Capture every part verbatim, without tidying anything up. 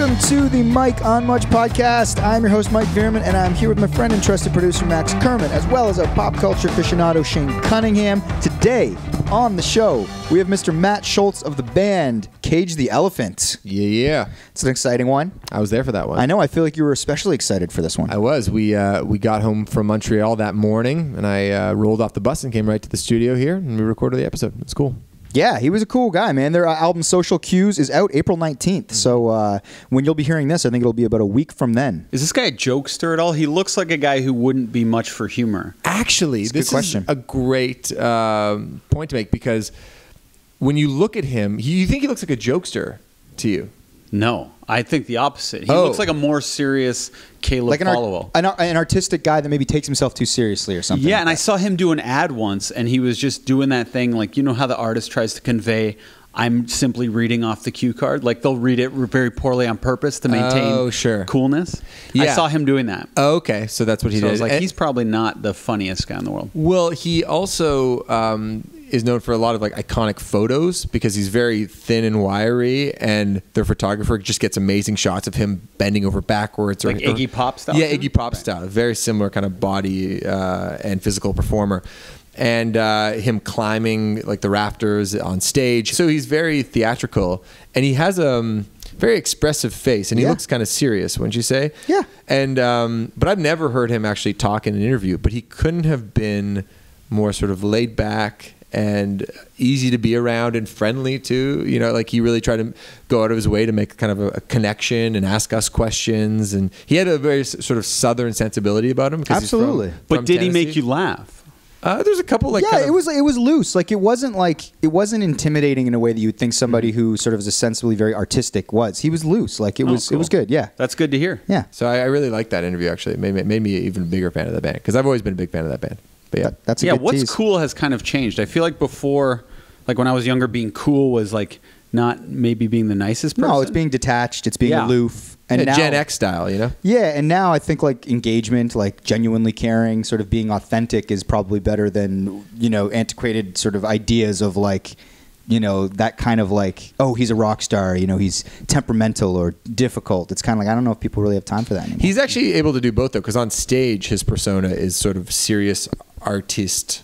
welcome to the Mike on Much podcast. I'm your host, Mike Vierman, and I'm here with my friend and trusted producer, Max Kerman, as well as our pop culture aficionado, Shane Cunningham. Today on the show, we have Mister Matt Shultz of the band Cage the Elephant. Yeah, yeah. It's an exciting one. I was there for that one. I know. I feel like you were especially excited for this one. I was. We uh, we got home from Montreal that morning, and I uh, rolled off the bus and came right to the studio here, and we recorded the episode. It's cool. Yeah, he was a cool guy, man. Their uh, album Social Cues is out April nineteenth, so uh, when you'll be hearing this, I think it'll be about a week from then. Is this guy a jokester at all? He looks like a guy who wouldn't be much for humor. Actually, this is question. a great uh, point to make, because when you look at him, he, you think he looks like a jokester to you. No, I think the opposite. He oh. looks like a more serious Caleb like an Followell. An, an artistic guy that maybe takes himself too seriously or something. Yeah, like and that. I saw him do an ad once, and he was just doing that thing, like, you know how the artist tries to convey, I'm simply reading off the cue card? Like, they'll read it very poorly on purpose to maintain oh, sure. coolness. Yeah. I saw him doing that. Oh, okay, so that's what he so did. I was like, and he's probably not the funniest guy in the world. Well, he also... Um, is known for a lot of like iconic photos because he's very thin and wiry, and their photographer just gets amazing shots of him bending over backwards. Like or, Iggy Pop style? Yeah, Iggy Pop right. style. Very similar kind of body uh, and physical performer. And uh, him climbing like the rafters on stage. So he's very theatrical, and he has a um, very expressive face, and he yeah. looks kind of serious, wouldn't you say? Yeah. And um, but I've never heard him actually talk in an interview, but he couldn't have been more sort of laid back and easy to be around and friendly too. You know, like he really tried to go out of his way to make kind of a, a connection and ask us questions. And he had a very sort of Southern sensibility about him. Absolutely. He's from, but from did Tennessee. He make you laugh? Uh, there's a couple like yeah, kind of it was it was loose. Like it wasn't like it wasn't intimidating in a way that you would think somebody who sort of is ostensibly very artistic was. He was loose. Like it oh, was cool. it was good. Yeah, that's good to hear. Yeah. So I, I really liked that interview. Actually, it made me, made me even a bigger fan of the band, because I've always been a big fan of that band. But yeah, that's a yeah. Good what's tease. Cool has kind of changed. I feel like before, like when I was younger, being cool was like not maybe being the nicest person. No, it's being detached. It's being yeah. aloof. And yeah, now, Gen X style, you know. Yeah, and now I think like engagement, like genuinely caring, sort of being authentic is probably better than you know antiquated sort of ideas of like. You know, that kind of like, oh, he's a rock star, you know, he's temperamental or difficult. It's kind of like, I don't know if people really have time for that anymore. He's actually able to do both, though, because on stage, his persona is sort of serious artiste,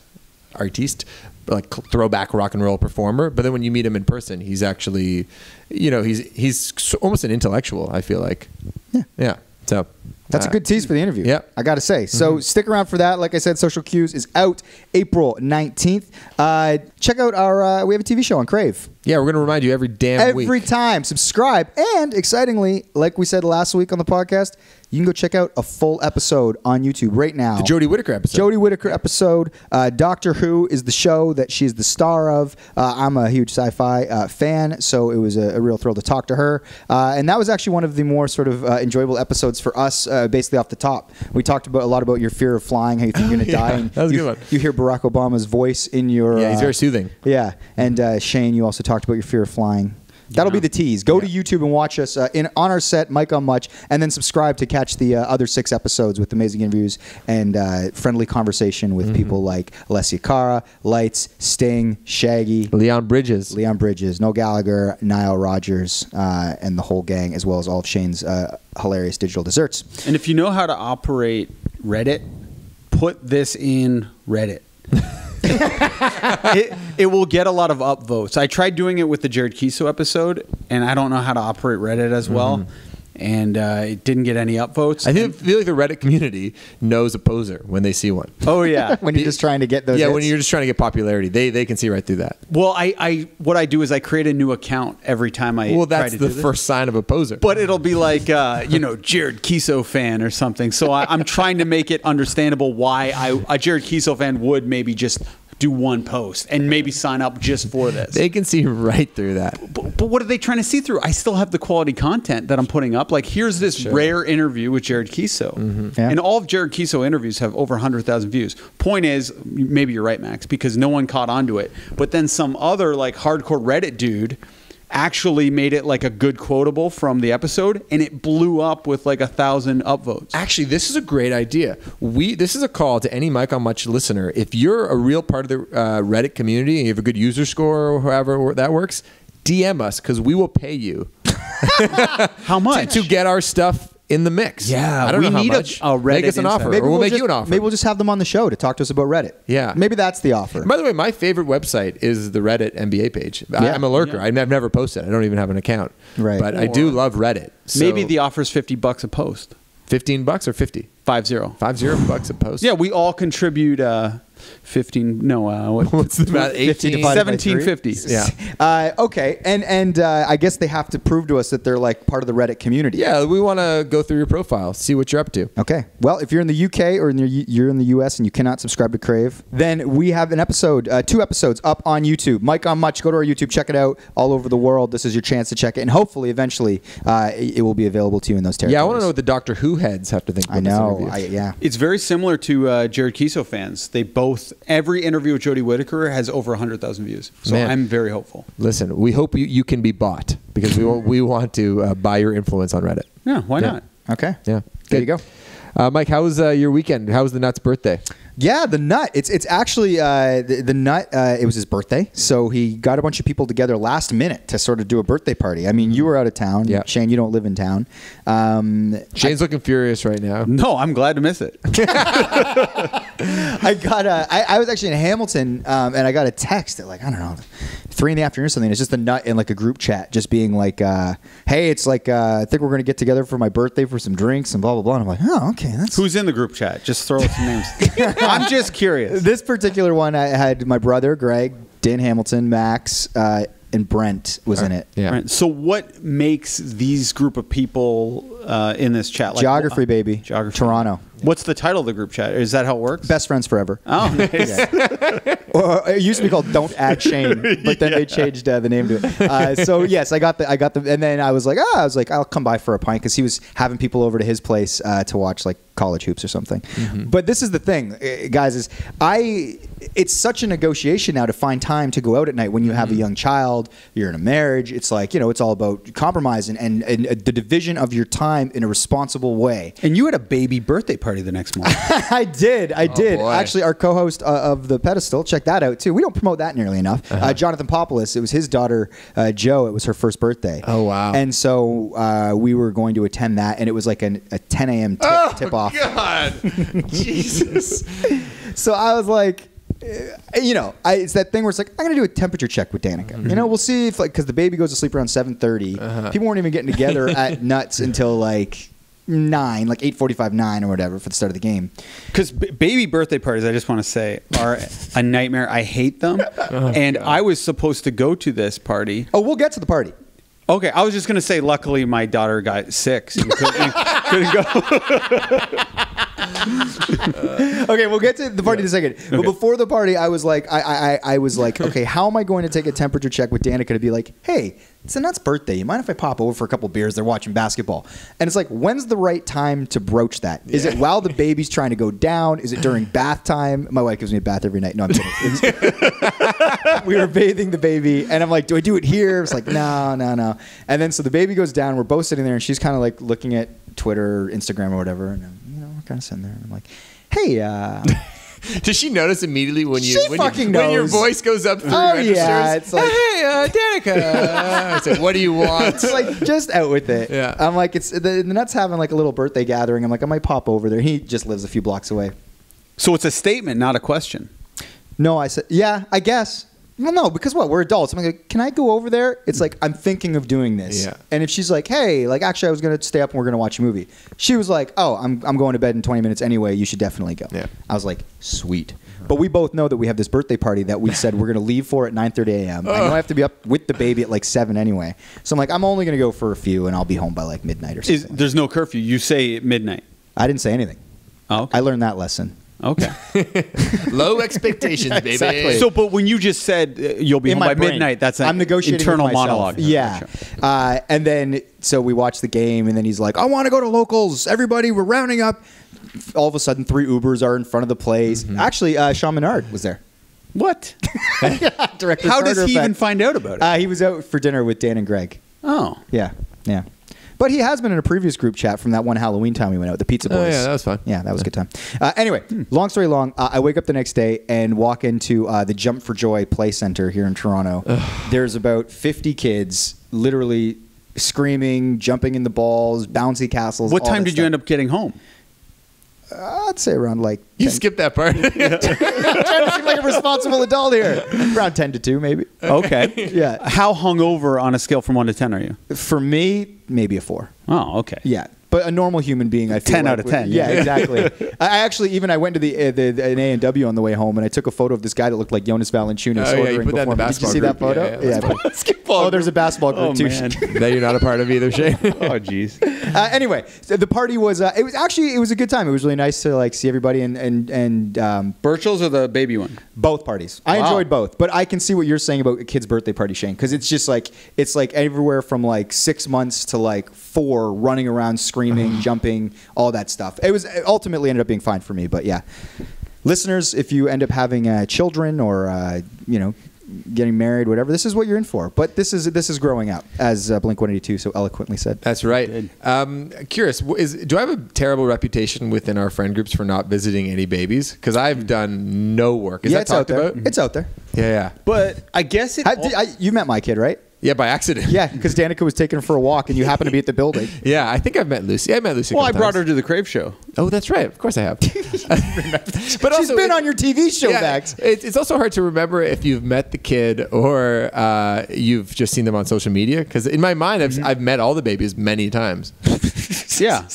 artiste, like throwback rock and roll performer. But then when you meet him in person, he's actually, you know, he's he's almost an intellectual, I feel like. Yeah. Yeah. So that's uh, a good tease for the interview. Yeah, I gotta say. So mm-hmm. stick around for that. Like I said, Social Cues is out April nineteenth. Uh, check out our. Uh, we have a T V show on Crave. Yeah, we're gonna remind you every damn every week. Every time, subscribe, and excitingly, like we said last week on the podcast, you can go check out a full episode on YouTube right now. The Jodie Whittaker episode. Jodie Whittaker episode. Uh, Doctor Who is the show that she's the star of. Uh, I'm a huge sci-fi uh, fan, so it was a, a real thrill to talk to her. Uh, and that was actually one of the more sort of uh, enjoyable episodes for us, uh, basically off the top. We talked about a lot about your fear of flying, how you think you're going to yeah, die. And that was you, a good one. You hear Barack Obama's voice in your... Yeah, he's uh, very soothing. Yeah. And uh, Shane, you also talked about your fear of flying. That'll yeah. be the tease. Go yeah. to YouTube and watch us uh, in on our set, Mike on Much, and then subscribe to catch the uh, other six episodes with amazing interviews and uh, friendly conversation with mm-hmm. people like Alessia Cara, Lights, Sting, Shaggy. Leon Bridges. Leon Bridges, Noel Gallagher, Nile Rogers, uh, and the whole gang, as well as all of Shane's uh, hilarious digital desserts. And if you know how to operate Reddit, put this in Reddit. it, it will get a lot of upvotes. I tried doing it with the Jared Keeso episode, and I don't know how to operate Reddit as well. Mm-hmm. And uh, it didn't get any upvotes. I think, feel like the Reddit community knows a poser when they see one. Oh, yeah. when you're just trying to get those Yeah, hits. When you're just trying to get popularity. They they can see right through that. Well, I, I what I do is I create a new account every time I Well, that's try to the do this. First sign of a poser. But it'll be like, uh, you know, Jared Keeso fan or something. So I, I'm trying to make it understandable why I, a Jared Keeso fan would maybe just... do one post and maybe sign up just for this. They can see right through that. But, but what are they trying to see through? I still have the quality content that I'm putting up. Like, here's this sure. rare interview with Jared Keeso. Mm-hmm. yeah. And all of Jared Keeso interviews have over one hundred thousand views. Point is, maybe you're right, Max, because no one caught onto it. But then some other like hardcore Reddit dude actually made it like a good quotable from the episode, and it blew up with like a thousand upvotes. Actually, this is a great idea. We this is a call to any Mike on Much listener. If you're a real part of the uh, Reddit community and you have a good user score or however that works, D M us, because we will pay you How much? To, to get our stuff in the mix. Yeah, I don't we know how need much. A, a Reddit. Make us an offer, maybe or we'll, we'll make just, you an offer. Maybe we'll just have them on the show to talk to us about Reddit. Yeah. Maybe that's the offer. And by the way, my favorite website is the Reddit N B A page. Yeah. I'm a lurker. Yeah. I've never posted. I don't even have an account. Right. But or I do love Reddit. So maybe the offer is fifty bucks a post. fifteen bucks or fifty? five zero. five zero bucks a post. Yeah, we all contribute... Uh, Fifteen? No, uh, what, what's the about eighteen? Seventeen fifty. Yeah. Uh, okay, and and uh, I guess they have to prove to us that they're like part of the Reddit community. Yeah, we want to go through your profile, see what you're up to. Okay. Well, if you're in the U K or in your, you're in the U S and you cannot subscribe to Crave, then we have an episode, uh, two episodes up on YouTube. Mike on Much. Go to our YouTube, check it out. All over the world, this is your chance to check it, and hopefully, eventually, uh, it, it will be available to you in those territories. Yeah, I want to know what the Doctor Who heads have to think. About I know. I, yeah. It's very similar to uh, Jared Keeso fans. They both. Both, every interview with Jodie Whittaker has over one hundred thousand views. So man, I'm very hopeful. Listen, we hope you, you can be bought because we, we want to uh, buy your influence on Reddit. Yeah, why yeah. not? Okay. Yeah. Good. There you go. Uh, Mike, how was uh, your weekend? How was the Nut's birthday? Yeah, the Nut. It's it's actually uh, the, the Nut. Uh, it was his birthday, so he got a bunch of people together last minute to sort of do a birthday party. I mean, you were out of town, yep. Shane. You don't live in town. Um, Shane's I, looking furious right now. No, I'm glad to miss it. I got a. I, I was actually in Hamilton, um, and I got a text at like I don't know, three in the afternoon or something. It's just the Nut in like a group chat, just being like, uh, "Hey, it's like uh, I think we're gonna get together for my birthday for some drinks and blah blah blah." And I'm like, "Oh, okay." That's who's in the group chat. Just throw some names. I'm just curious. This particular one, I had my brother, Greg, Dan Hamilton, Max, uh, and Brent was right. in it. Yeah. Right. So what makes these group of people uh, in this chat? Like, Geography, uh, baby. Geography. Toronto. What's the title of the group chat? Is that how it works? Best Friends Forever. Oh, nice. Yeah. Or it used to be called Don't Add Shane, but then yeah. they changed uh, the name to it. Uh, so yes, I got the, I got the, and then I was like, oh, I was like, I'll come by for a pint because he was having people over to his place uh, to watch like college hoops or something. Mm-hmm. But this is the thing, guys, is I, it's such a negotiation now to find time to go out at night when you have mm-hmm. a young child, you're in a marriage. It's like, you know, it's all about compromise and, and, and the division of your time in a responsible way. And you had a baby birthday party. Party the next morning. I did. I oh did. Boy. Actually, our co-host uh, of The Pedestal, check that out too. We don't promote that nearly enough. Uh-huh. uh, Jonathan Popoulos, it was his daughter, uh, Jo. It was her first birthday. Oh, wow. And so uh, we were going to attend that, and it was like an, a ten A M tip, oh, tip off. Oh, God. Jesus. So I was like... You know, I, it's that thing where it's like, I'm going to do a temperature check with Danica. Mm-hmm. You know, we'll see if like, because the baby goes to sleep around seven thirty. Uh-huh. People weren't even getting together at Nuts until like... nine, like eight forty-five, nine or whatever for the start of the game. Because b baby birthday parties, I just want to say, are a nightmare. I hate them. Oh, and God. I was supposed to go to this party. Oh, we'll get to the party. Okay, I was just going to say, luckily, my daughter got six and couldn't, couldn't go. Okay, we'll get to the party yeah. in a second. Okay. But before the party, I was like, I, I, I was like, okay, how am I going to take a temperature check with Danica to be like, hey, it's a Nut's birthday. You mind if I pop over for a couple beers? They're watching basketball. And it's like, when's the right time to broach that? Is yeah. it while the baby's trying to go down? Is it during bath time? My wife gives me a bath every night. No, I'm kidding. We were bathing the baby, and I'm like, do I do it here? It's like, no, no, no. And then so the baby goes down. We're both sitting there, and she's kind of like looking at Twitter or Instagram or whatever. And I'm, you know, we're kind of sitting there, and I'm like, hey, uh... Does she notice immediately when you when, you when your voice goes up through oh, registers? Yeah, it's like, hey, uh, Danica. It's like, what do you want? It's like, just out with it. Yeah. I'm like, it's the, the Nut's having like a little birthday gathering. I'm like, I might pop over there. He just lives a few blocks away. So it's a statement, not a question. No, I said, yeah, I guess. Well, no, because what? We're adults. I'm like, can I go over there? It's like, I'm thinking of doing this. Yeah. And if she's like, hey, like, actually, I was going to stay up and we're going to watch a movie. She was like, oh, I'm, I'm going to bed in twenty minutes anyway. You should definitely go. Yeah. I was like, sweet. But we both know that we have this birthday party that we said we're going to leave for at nine thirty A M Uh. I know I have to be up with the baby at like seven anyway. So I'm like, I'm only going to go for a few and I'll be home by like midnight or something. Is, there's no curfew. You say midnight. I didn't say anything. Oh, okay. I learned that lesson. Okay. Low expectations, yeah, baby. Exactly. So, but when you just said uh, you'll be in home by brain, midnight, that's an I'm negotiating internal monologue. Yeah. Sure. Uh, and then, so we watched the game, and then he's like, I want to go to locals. Everybody, we're rounding up. All of a sudden, three Ubers are in front of the place. Mm-hmm. Actually, uh, Sean Menard was there. What? Director How does he effect. even find out about it? Uh, he was out for dinner with Dan and Greg. Oh. Yeah. Yeah. But he has been in a previous group chat from that one Halloween time we went out, the Pizza Boys. Oh, yeah, that was fun. Yeah, that was yeah. a good time. Uh, anyway, hmm. long story long, uh, I wake up the next day and walk into uh, the Jump for Joy Play Center here in Toronto. Ugh. There's about fifty kids, literally screaming, jumping in the balls, bouncy castles. What time did stuff. you end up getting home? I'd say around like you ten. Skipped that part. I'm trying to seem like a responsible adult here. Around ten to two, maybe. Okay. Yeah. How hungover on a scale from one to ten are you? For me, maybe a four. Oh, okay. Yeah, but a normal human being, I feel ten like, out of ten. Yeah, yeah, exactly. I actually even I went to the, uh, the, the an A and W on the way home, and I took a photo of this guy that looked like Jonas Valanciunas. Oh, yeah, you put that in the basketball Did you see group? that photo? Yeah. yeah, yeah. yeah. Basketball. Oh, there's a basketball group oh, too. That you're not a part of either, Shane. Oh, jeez. Uh, anyway, so the party was. Uh, it was actually it was a good time. It was really nice to like see everybody and and and. Um, Birchall's or the baby one? Both parties. I wow. enjoyed both, but I can see what you're saying about a kid's birthday party, Shane, because it's just like it's like everywhere from like six months to like four, running around screaming. Screaming, jumping, all that stuff. It was it ultimately ended up being fine for me, but yeah. Listeners, if you end up having uh, children or uh, you know, getting married, whatever, this is what you're in for. But this is this is growing up, as uh, Blink one eighty-two so eloquently said. That's right. Um, curious, is do I have a terrible reputation within our friend groups for not visiting any babies? Because I've done no work. Is yeah, that talked about? It's out there. Yeah, yeah. But I guess it. I, did, I, you met my kid, right? Yeah, by accident. Yeah, because Danica was taken for a walk and you happened to be at the building. Yeah, I think I've met Lucy. I met Lucy. Well, I brought times. her to the Crave show. Oh, that's right. Of course I have. But also, she's been it, on your T V show, yeah, Max. It, it's also hard to remember if you've met the kid or uh, you've just seen them on social media. Because in my mind, I've, mm-hmm. I've met all the babies many times. Yeah.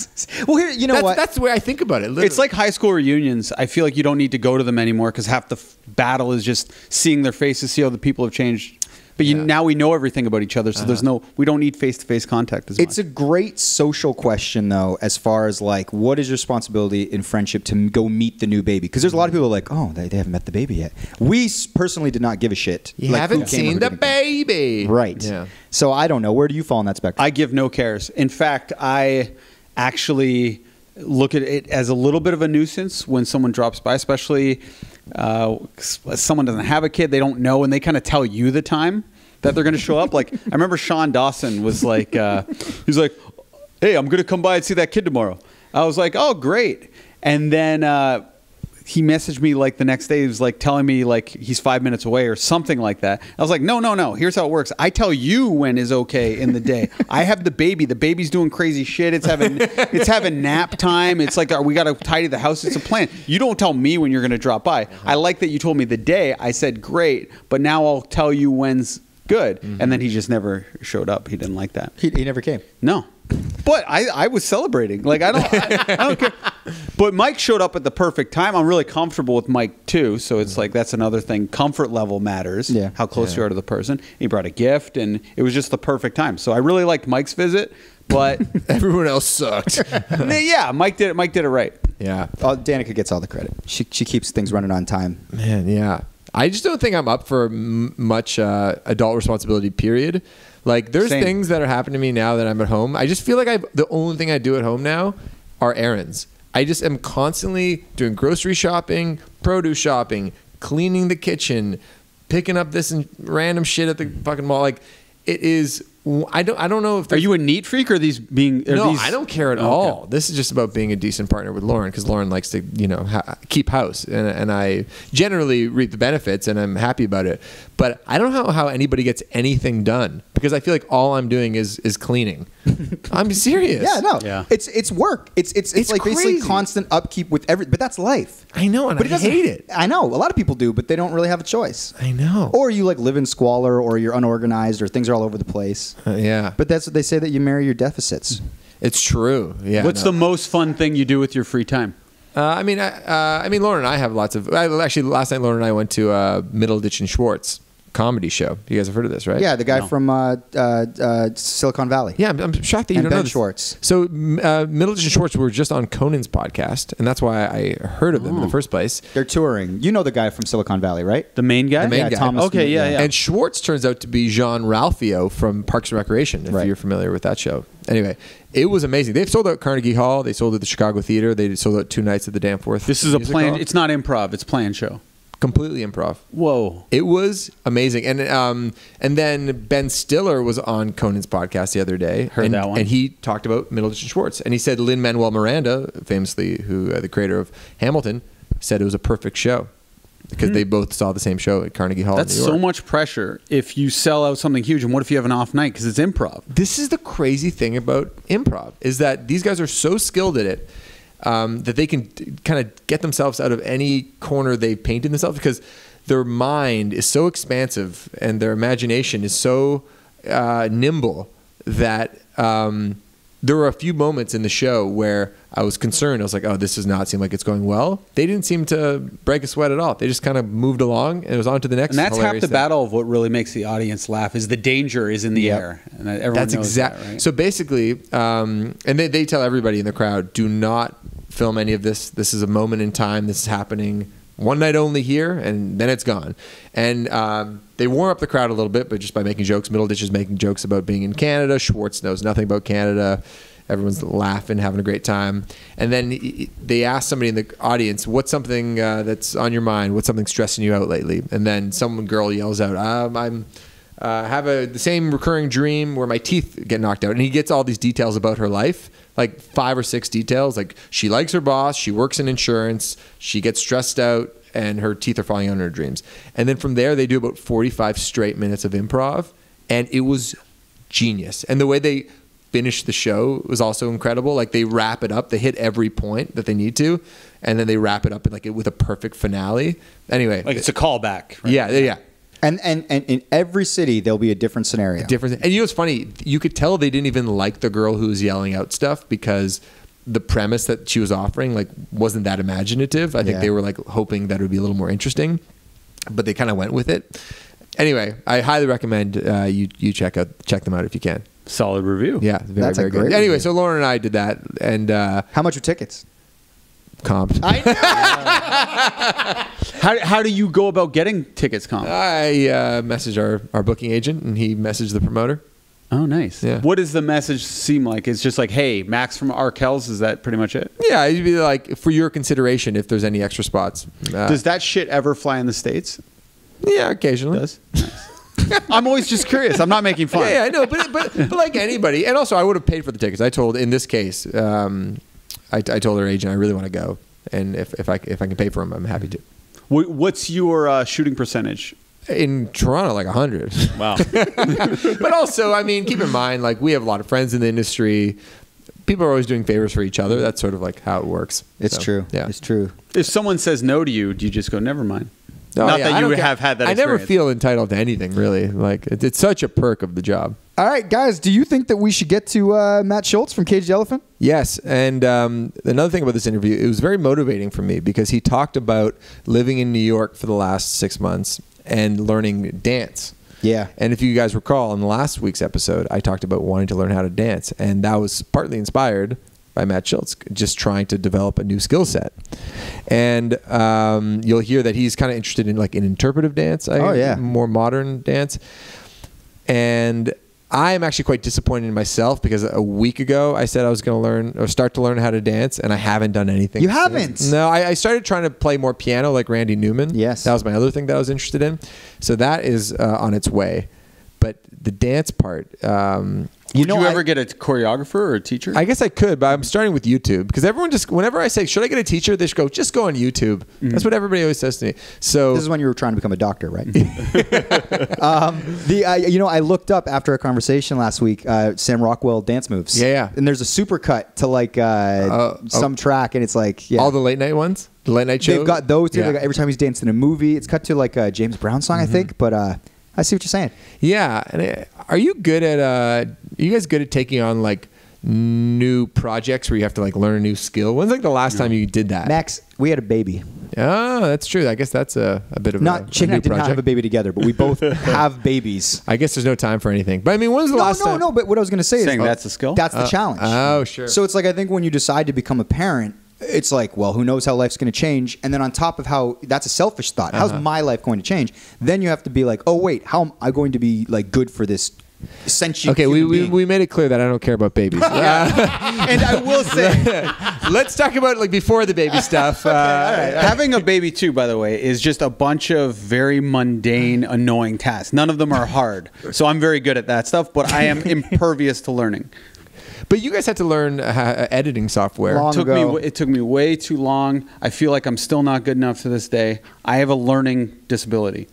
Well, here, you know that's, what? That's the way I think about it. Literally. It's like high school reunions. I feel like you don't need to go to them anymore because half the f battle is just seeing their faces, see how the people have changed. But you, yeah. now we know everything about each other, so uh-huh. there's no, we don't need face-to-face contact as much. It's a great social question, though, as far as like, what is your responsibility in friendship to go meet the new baby? Because there's a lot of people who are like, oh, they, they haven't met the baby yet. We personally did not give a shit. You like, haven't seen the baby. Come. Right. Yeah. So I don't know. Where do you fall in that spectrum? I give no cares. In fact, I actually look at it as a little bit of a nuisance when someone drops by, especially uh, someone doesn't have a kid, they don't know, and they kind of tell you the time that they're going to show up. Like, I remember Sean Dawson was like, uh, he was like, hey, I'm going to come by and see that kid tomorrow. I was like, oh, great. And then uh, he messaged me like the next day. He was like telling me like he's five minutes away or something like that. I was like, no, no, no. Here's how it works. I tell you when is okay in the day. I have the baby. The baby's doing crazy shit. It's having it's having nap time. It's like, we got to tidy the house. It's a plan. You don't tell me when you're going to drop by. Uh-huh. I like that you told me the day. I said, great. But now I'll tell you when's good. Mm-hmm. And then he just never showed up. He didn't like that. He, he never came. No. But I, I was celebrating. Like, I don't, I, I don't care. But Mike showed up at the perfect time. I'm really comfortable with Mike, too. So it's like, that's another thing. Comfort level matters. Yeah. How close yeah. you are to the person. He brought a gift, and it was just the perfect time. So I really liked Mike's visit, but everyone else sucked. Yeah, Mike did it. Mike did it right. Yeah. Oh, Danica gets all the credit. She, she keeps things running on time. Man, yeah. I just don't think I'm up for m much uh, adult responsibility, period. Like, there's Same. things that are happening to me now that I'm at home. I just feel like I've, the only thing I do at home now are errands. I just am constantly doing grocery shopping, produce shopping, cleaning the kitchen, picking up this and random shit at the fucking mall. Like, it is... I don't. I don't know if. Are you a neat freak or are these being? Are no, these, I don't care at oh, all. Okay. This is just about being a decent partner with Lauren because Lauren likes to, you know, ha keep house, and and I generally reap the benefits, and I'm happy about it. But I don't know how, how anybody gets anything done because I feel like all I'm doing is is cleaning. I'm serious. Yeah, no. Yeah. It's it's work. It's it's it's, it's like crazy. Basically constant upkeep with every. But that's life. I know, and but I it hate it. I know. A lot of people do, but they don't really have a choice. I know. Or you like live in squalor, or you're unorganized, or things are all over the place. Uh, yeah, but that's what they say, that you marry your deficits. It's true. Yeah. What's no. the most fun thing you do with your free time? Uh, I mean, I, uh, I mean, Lauren and I have lots of. I, actually, last night Lauren and I went to uh, Middleditch and Schwartz comedy show. You guys have heard of this, right? Yeah, the guy no. from uh, uh, uh, Silicon Valley. Yeah, I'm, I'm shocked that you and don't Ben know this. Schwartz. So uh, Middleditch and Schwartz were just on Conan's podcast, and that's why I heard of them oh. in the first place. They're touring. You know the guy from Silicon Valley, right? The main guy? The main yeah, guy. Thomas okay, yeah, yeah, yeah. And Schwartz turns out to be Jean Ralphio from Parks and Recreation, if right. you're familiar with that show. Anyway, it was amazing. They've sold out Carnegie Hall. They sold out the Chicago Theater. They sold out two nights at the Danforth. This is a planned, it's not improv. It's planned show. Completely improv. Whoa. It was amazing. And um, and then Ben Stiller was on Conan's podcast the other day. Heard and, that one. And he talked about Middleditch and Schwartz. And he said Lin-Manuel Miranda, famously who uh, the creator of Hamilton, said it was a perfect show. because mm-hmm. they both saw the same show at Carnegie Hall. That's in New York. So much pressure if you sell out something huge. And what if you have an off night because it's improv? This is the crazy thing about improv is that these guys are so skilled at it um, that they can kind of get themselves out of any corner they've painted themselves because their mind is so expansive and their imagination is so uh, nimble that um, there were a few moments in the show where I was concerned. I was like, oh, this does not seem like it's going well. They didn't seem to break a sweat at all. They just kind of moved along and it was on to the next. And that's half the thing. Battle of what really makes the audience laugh is the danger is in the yep. air. And everyone that's knows that, right? So basically, um, and they, they tell everybody in the crowd, do not film any of this. This is a moment in time. This is happening one night only here, and then it's gone. And um, they warm up the crowd a little bit, but just by making jokes. Middleditch is making jokes about being in Canada. Schwartz knows nothing about Canada. Everyone's laughing, having a great time. And then they ask somebody in the audience, what's something uh, that's on your mind? What's something stressing you out lately? And then some girl yells out, um, I'm... Uh, have a, the same recurring dream where my teeth get knocked out. And he gets all these details about her life, like five or six details. Like she likes her boss, she works in insurance, she gets stressed out, and her teeth are falling out in her dreams. And then from there, they do about forty-five straight minutes of improv. And it was genius. And the way they finished the show was also incredible. Like they wrap it up, they hit every point that they need to. And then they wrap it up like with a perfect finale. Anyway. Like it's a callback. Right? Yeah, yeah. And, and and in every city, there'll be a different scenario. A different, and you know what's funny? You could tell they didn't even like the girl who was yelling out stuff because the premise that she was offering like wasn't that imaginative. I think yeah. they were like hoping that it would be a little more interesting, but they kind of went with it. Anyway, I highly recommend uh, you you check out check them out if you can. Solid review. Yeah, very, that's very a great good. Anyway, review. So Lauren and I did that, and uh, how much were tickets? Comped. I know. How, how do you go about getting tickets comped? I uh, messaged our, our booking agent, and he messaged the promoter. Oh, nice. Yeah. What does the message seem like? It's just like, hey, Max from Arkells, is that pretty much it? Yeah, it'd be like, for your consideration, if there's any extra spots. Uh, does that shit ever fly in the States? Yeah, occasionally. It does. Nice. I'm always just curious. I'm not making fun. Yeah, yeah, I know, but, but, but like anybody. And also, I would have paid for the tickets. I told, in this case... Um, I, I told her agent I really want to go, and if, if I if I can pay for them, I'm happy to. What's your uh, shooting percentage in Toronto? Like a hundred. Wow. But also, I mean, keep in mind, like we have a lot of friends in the industry. People are always doing favors for each other. That's sort of like how it works. It's so, true. Yeah, it's true. If someone says no to you, do you just go never mind? Oh, Not yeah, that you would have had that experience. I never feel entitled to anything, really. Like it, it's such a perk of the job. All right, guys, do you think that we should get to uh, Matt Shultz from Cage the Elephant? Yes, and um, another thing about this interview, it was very motivating for me because he talked about living in New York for the last six months and learning dance. Yeah. And if you guys recall, in last week's episode, I talked about wanting to learn how to dance, and that was partly inspired by Matt Shultz, just trying to develop a new skill set. And um, you'll hear that he's kind of interested in like an interpretive dance, I, oh, yeah. more modern dance. And I am actually quite disappointed in myself because a week ago I said I was going to learn or start to learn how to dance, and I haven't done anything. You since. haven't? No, I, I started trying to play more piano like Randy Newman. Yes. That was my other thing that I was interested in. So that is uh, on its way. But the dance part... Um, you Would know, you ever I, get a choreographer or a teacher? I guess I could, but I'm starting with YouTube because everyone just, whenever I say, should I get a teacher? They should go, just go on YouTube. Mm-hmm. That's what everybody always says to me. So this is when you were trying to become a doctor, right? um, the uh, You know, I looked up after a conversation last week, uh, Sam Rockwell dance moves. Yeah, yeah. And there's a super cut to like uh, uh, some oh. track, and it's like... Yeah. All the late night ones? The late night shows? They've got those. Yeah. They've got every time he's danced in a movie. It's cut to like a James Brown song, mm-hmm. I think, but... Uh, I see what you're saying. Yeah. And are you good at, uh, are you guys good at taking on like new projects where you have to like learn a new skill? When's like the last time you did that? Max, we had a baby. Oh, that's true. I guess that's a, a bit of not, a, a Not, Chick and I did project. not have a baby together, but we both have babies. I guess there's no time for anything. But I mean, when was the no, last no, time? No, no, no. But what I was going to say Saying is. that's the skill? That's uh, the challenge. Oh, sure. So it's like, I think when you decide to become a parent, it's like, well, who knows how life's going to change? And then on top of how that's a selfish thought, uh-huh. how's my life going to change? Then you have to be like, oh wait, how am I going to be like good for this? Sentient okay, we, we we made it clear that I don't care about babies. Uh, and I will say, let's talk about like before the baby stuff. Uh, okay, all right, all right. Having a baby too, by the way, is just a bunch of very mundane, annoying tasks. None of them are hard, so I'm very good at that stuff, but I am impervious to learning. But you guys had to learn uh, editing software. Long took ago. Me, it took me way too long. I feel like I'm still not good enough to this day. I have a learning disability.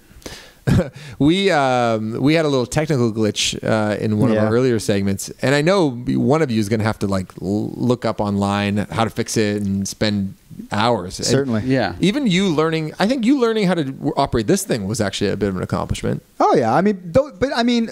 we um, we had a little technical glitch uh, in one yeah. of our earlier segments, and I know one of you is going to have to like l look up online how to fix it and spend hours. Certainly, and yeah. Even you learning, I think you learning how to operate this thing was actually a bit of an accomplishment. Oh yeah, I mean, though, but I mean,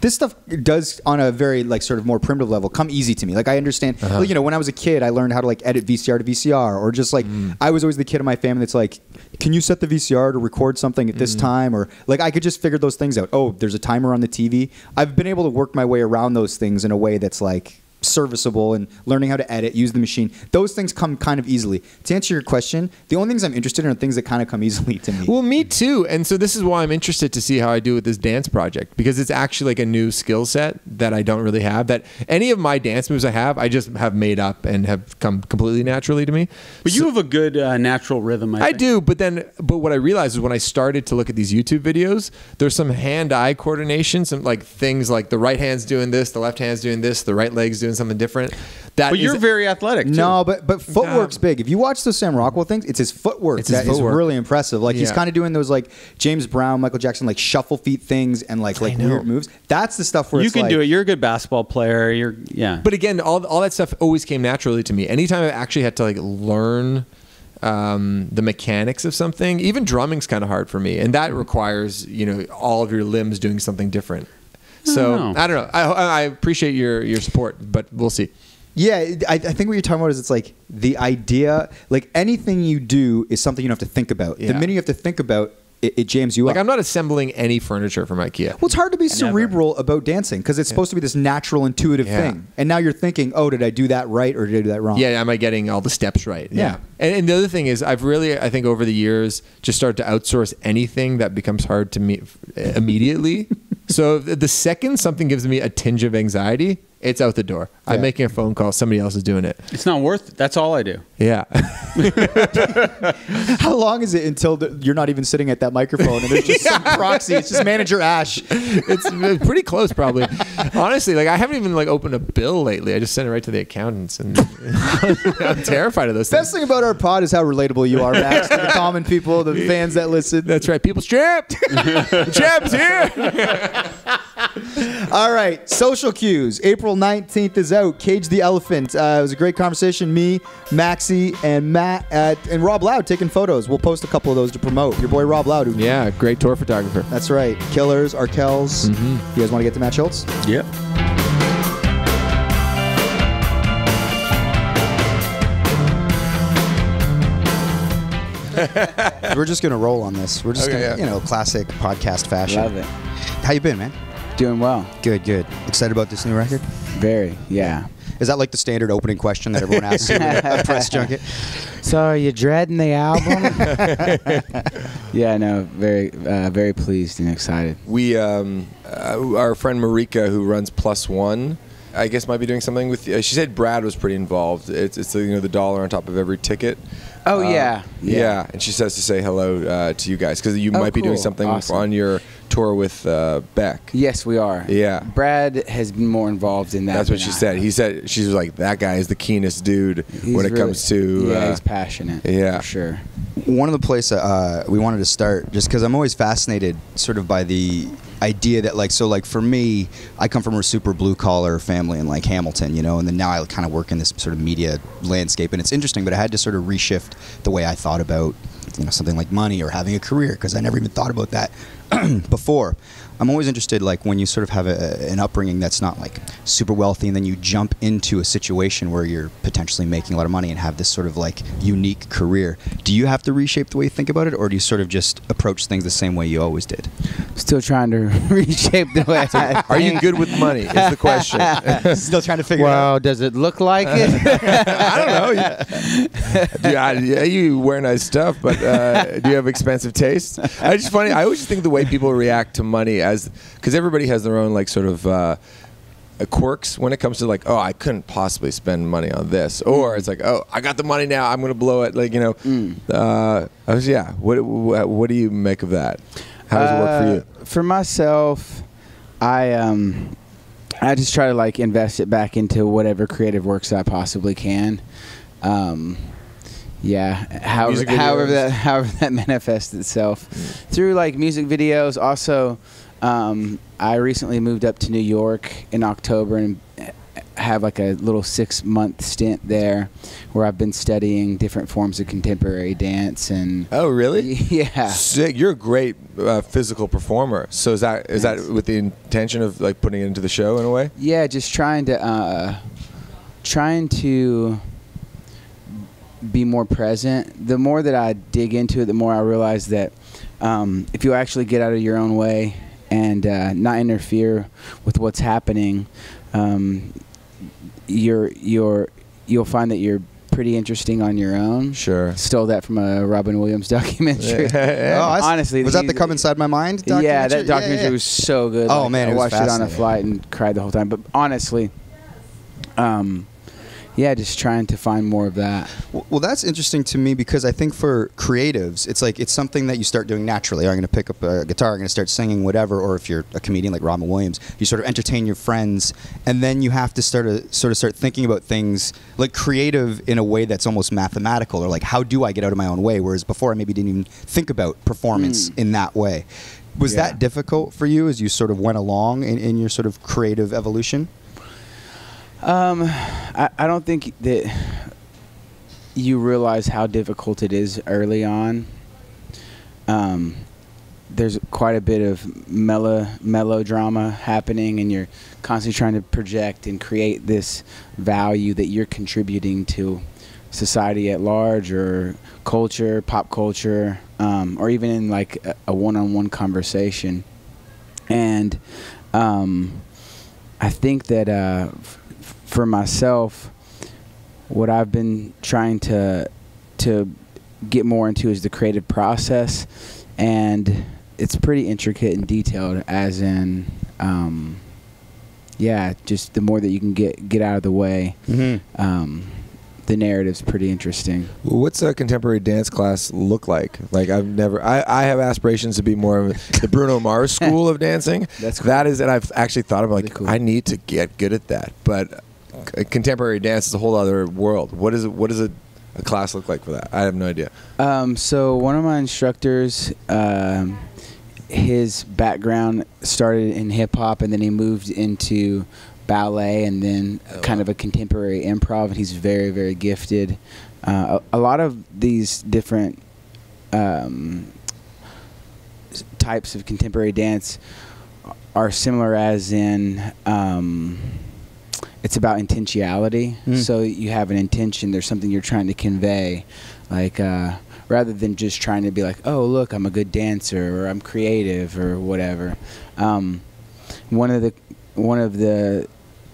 this stuff does on a very like sort of more primitive level come easy to me. Like I understand, uh-huh. well, you know, when I was a kid, I learned how to like edit V C R to V C R, or just like mm. I was always the kid in my family that's like, can you set the V C R to record something at this mm. time or like I could just figure those things out. Oh, there's a timer on the T V. I've been able to work my way around those things in a way that's like serviceable and learning how to edit, use the machine. Those things come kind of easily. To answer your question, the only things I'm interested in are things that kind of come easily to me. Well, me too. And so this is why I'm interested to see how I do with this dance project, because it's actually like a new skill set that I don't really have. That any of my dance moves I have, I just have made up and have come completely naturally to me. But so, you have a good uh, natural rhythm. I, I think. do. But then, but what I realized is when I started to look at these YouTube videos, there's some hand-eye coordination, some like things like the right hand's doing this, the left hand's doing this, the right leg's doing something different. That but you're very athletic too. No, but but footwork's big. If you watch the Sam Rockwell things, it's his footwork it's his that footwork. is really impressive. Like yeah. he's kind of doing those like James Brown, Michael Jackson, like shuffle feet things and like like weird moves. That's the stuff where you it's can like, do it. You're a good basketball player. You're yeah. But again, all all that stuff always came naturally to me. Anytime I actually had to like learn um, the mechanics of something, even drumming's kind of hard for me, and that requires you know all of your limbs doing something different. So I don't know. I, don't know. I, I appreciate your, your support, but we'll see. Yeah, I, I think what you're talking about is it's like the idea, like anything you do is something you don't have to think about. Yeah. The minute you have to think about, it, it jams you like up. Like I'm not assembling any furniture from IKEA. Well, it's hard to be Never. cerebral about dancing because it's yeah. supposed to be this natural, intuitive yeah. thing. And now you're thinking, oh, did I do that right or did I do that wrong? Yeah, am I getting all the steps right? Yeah. yeah. And, and the other thing is I've really, I think over the years, just started to outsource anything that becomes hard to me immediately. So the second something gives me a tinge of anxiety, it's out the door. Yeah. I'm making a phone call. Somebody else is doing it. It's not worth it. That's all I do. Yeah. How long is it until the, you're not even sitting at that microphone and there's just yeah. some proxy? It's just Manager Ash. It's pretty close, probably. Honestly, like I haven't even like opened a bill lately. I just sent it right to the accountants, and I'm terrified of those things. Best thing about our pod is how relatable you are, Max, to the common people, the fans that listen. That's right. People's Champ. Champ's here. All right. Social Cues. April nineteenth is out. Cage the Elephant. Uh, it was a great conversation. Me, Maxie, and Matt, uh, and Rob Loud taking photos. We'll post a couple of those to promote. Your boy Rob Loud. Who yeah, great tour photographer. That's right. Killers, Arkells. Mm-hmm. You guys want to get to Matt Shultz? Yeah. We're just going to roll on this. We're just okay, going to, yeah. you know, classic podcast fashion. Love it. How you been, man? Doing well. Good, good. Excited about this new record? Very, yeah. Is that like the standard opening question that everyone asks you at a press junket? So are you dreading the album? Yeah, no, very uh, very pleased and excited. We, um, uh, our friend Marika, who runs Plus One, I guess might be doing something with, uh, she said Brad was pretty involved. It's, it's you know, the dollar on top of every ticket. Oh, uh, yeah. yeah. Yeah, and she says to say hello uh, to you guys, because you oh, might cool. be doing something awesome. on your tour with uh, Beck. Yes, we are. Yeah. Brad has been more involved in that. That's what she I said. Know. He said, she was like, that guy is the keenest dude he's when it really, comes to... Yeah, uh, he's passionate. Yeah. For sure. One of the places uh, we wanted to start, just because I'm always fascinated sort of by the idea that like, so like for me, I come from a super blue collar family in like Hamilton, you know, and then now I kind of work in this sort of media landscape, and it's interesting, but I had to sort of reshift the way I thought about, you know, something like money or having a career, because I never even thought about that before. I'm always interested, like when you sort of have a, an upbringing that's not like super wealthy, and then you jump into a situation where you're potentially making a lot of money and have this sort of like unique career. Do you have to reshape the way you think about it, or do you sort of just approach things the same way you always did? Still trying to reshape the way. I Are you good with money? Is the question. Still trying to figure well, it out. Well, does it look like it? I don't know. Yeah, you, you wear nice stuff, but uh, do you have expensive taste? I just funny. I always just think the way people react to money. Because everybody has their own like sort of uh, quirks when it comes to like, oh, I couldn't possibly spend money on this, or mm. it's like, oh, I got the money now, I'm gonna blow it, like you know. Mm. Uh, I was yeah. What what do you make of that? How does uh, it work for you? For myself, I um, I just try to like invest it back into whatever creative works I possibly can. Um, yeah, however, however that however that manifests itself through like music videos. Also, um, I recently moved up to New York in October and have like a little six month stint there where I've been studying different forms of contemporary dance. And oh really? Yeah. Sick. You're a great uh, physical performer. So is that is Thanks. that with the intention of like putting it into the show in a way? Yeah, just trying to uh, trying to be more present. The more that I dig into it, the more I realize that um, if you actually get out of your own way and uh, not interfere with what's happening, um, you're you're you'll find that you're pretty interesting on your own. Sure. Stole that from a Robin Williams documentary. Yeah. Oh, honestly, was that the Come Inside My Mind documentary? Yeah, that documentary yeah, yeah. was so good. Oh like, man, I it watched it on a flight and cried the whole time. But honestly, um, yeah, just trying to find more of that. Well, that's interesting to me because I think for creatives, it's like it's something that you start doing naturally. I'm going to pick up a guitar, I'm going to start singing, whatever. Or if you're a comedian like Robin Williams, you sort of entertain your friends, and then you have to start a, sort of start thinking about things like creative in a way that's almost mathematical, or like how do I get out of my own way? Whereas before, I maybe didn't even think about performance mm. in that way. Was yeah. that difficult for you as you sort of went along in, in your sort of creative evolution? Um, I, I don't think that you realize how difficult it is early on. Um, there's quite a bit of mellow, melodrama happening, and you're constantly trying to project and create this value that you're contributing to society at large, or culture, pop culture, um, or even in like a, a one-on-one conversation. And um, I think that... Uh, for myself, what I've been trying to to get more into is the creative process, and it's pretty intricate and detailed, as in um, yeah, just the more that you can get get out of the way, mm-hmm. um, the narrative's pretty interesting. What's a contemporary dance class look like? Like I've never I, I have aspirations to be more of the Bruno Mars school of dancing. That's cool. That is, and I've actually thought of like really cool. I need to get good at that, but contemporary dance is a whole other world. What is it? What does a, a class look like for that? I have no idea. Um, so one of my instructors, uh, his background started in hip hop, and then he moved into ballet, and then oh, kind wow. of a contemporary improv. And he's very, very gifted. Uh, a, a lot of these different um, types of contemporary dance are similar, as in. Um, It's about intentionality. Mm. So you have an intention. There's something you're trying to convey, like uh, rather than just trying to be like, "Oh, look, I'm a good dancer," or "I'm creative," or whatever. Um, one of the one of the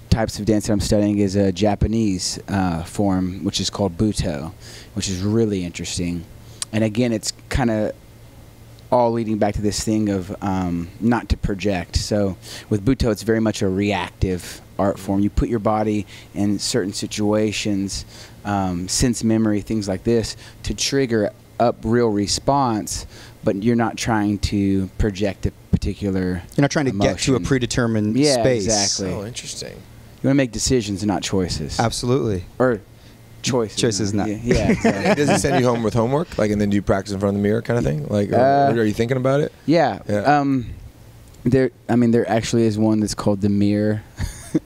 types of dance that I'm studying is a Japanese uh, form, which is called Buto, which is really interesting. And again, it's kind of all leading back to this thing of um, not to project. So with Buto, it's very much a reactive art form. You put your body in certain situations, um, sense memory, things like this, to trigger up real response, but you're not trying to project a particular You're not trying to emotion. get to a predetermined yeah, space. Yeah, exactly. Oh, interesting. You want to make decisions and not choices. Absolutely. Or choices. Choices not. not. Yeah, yeah exactly. Does it send you home with homework? Like, and then do you practice in front of the mirror kind of thing? Like, uh, or are you thinking about it? Yeah. yeah. Um, there. I mean, there actually is one that's called The Mirror.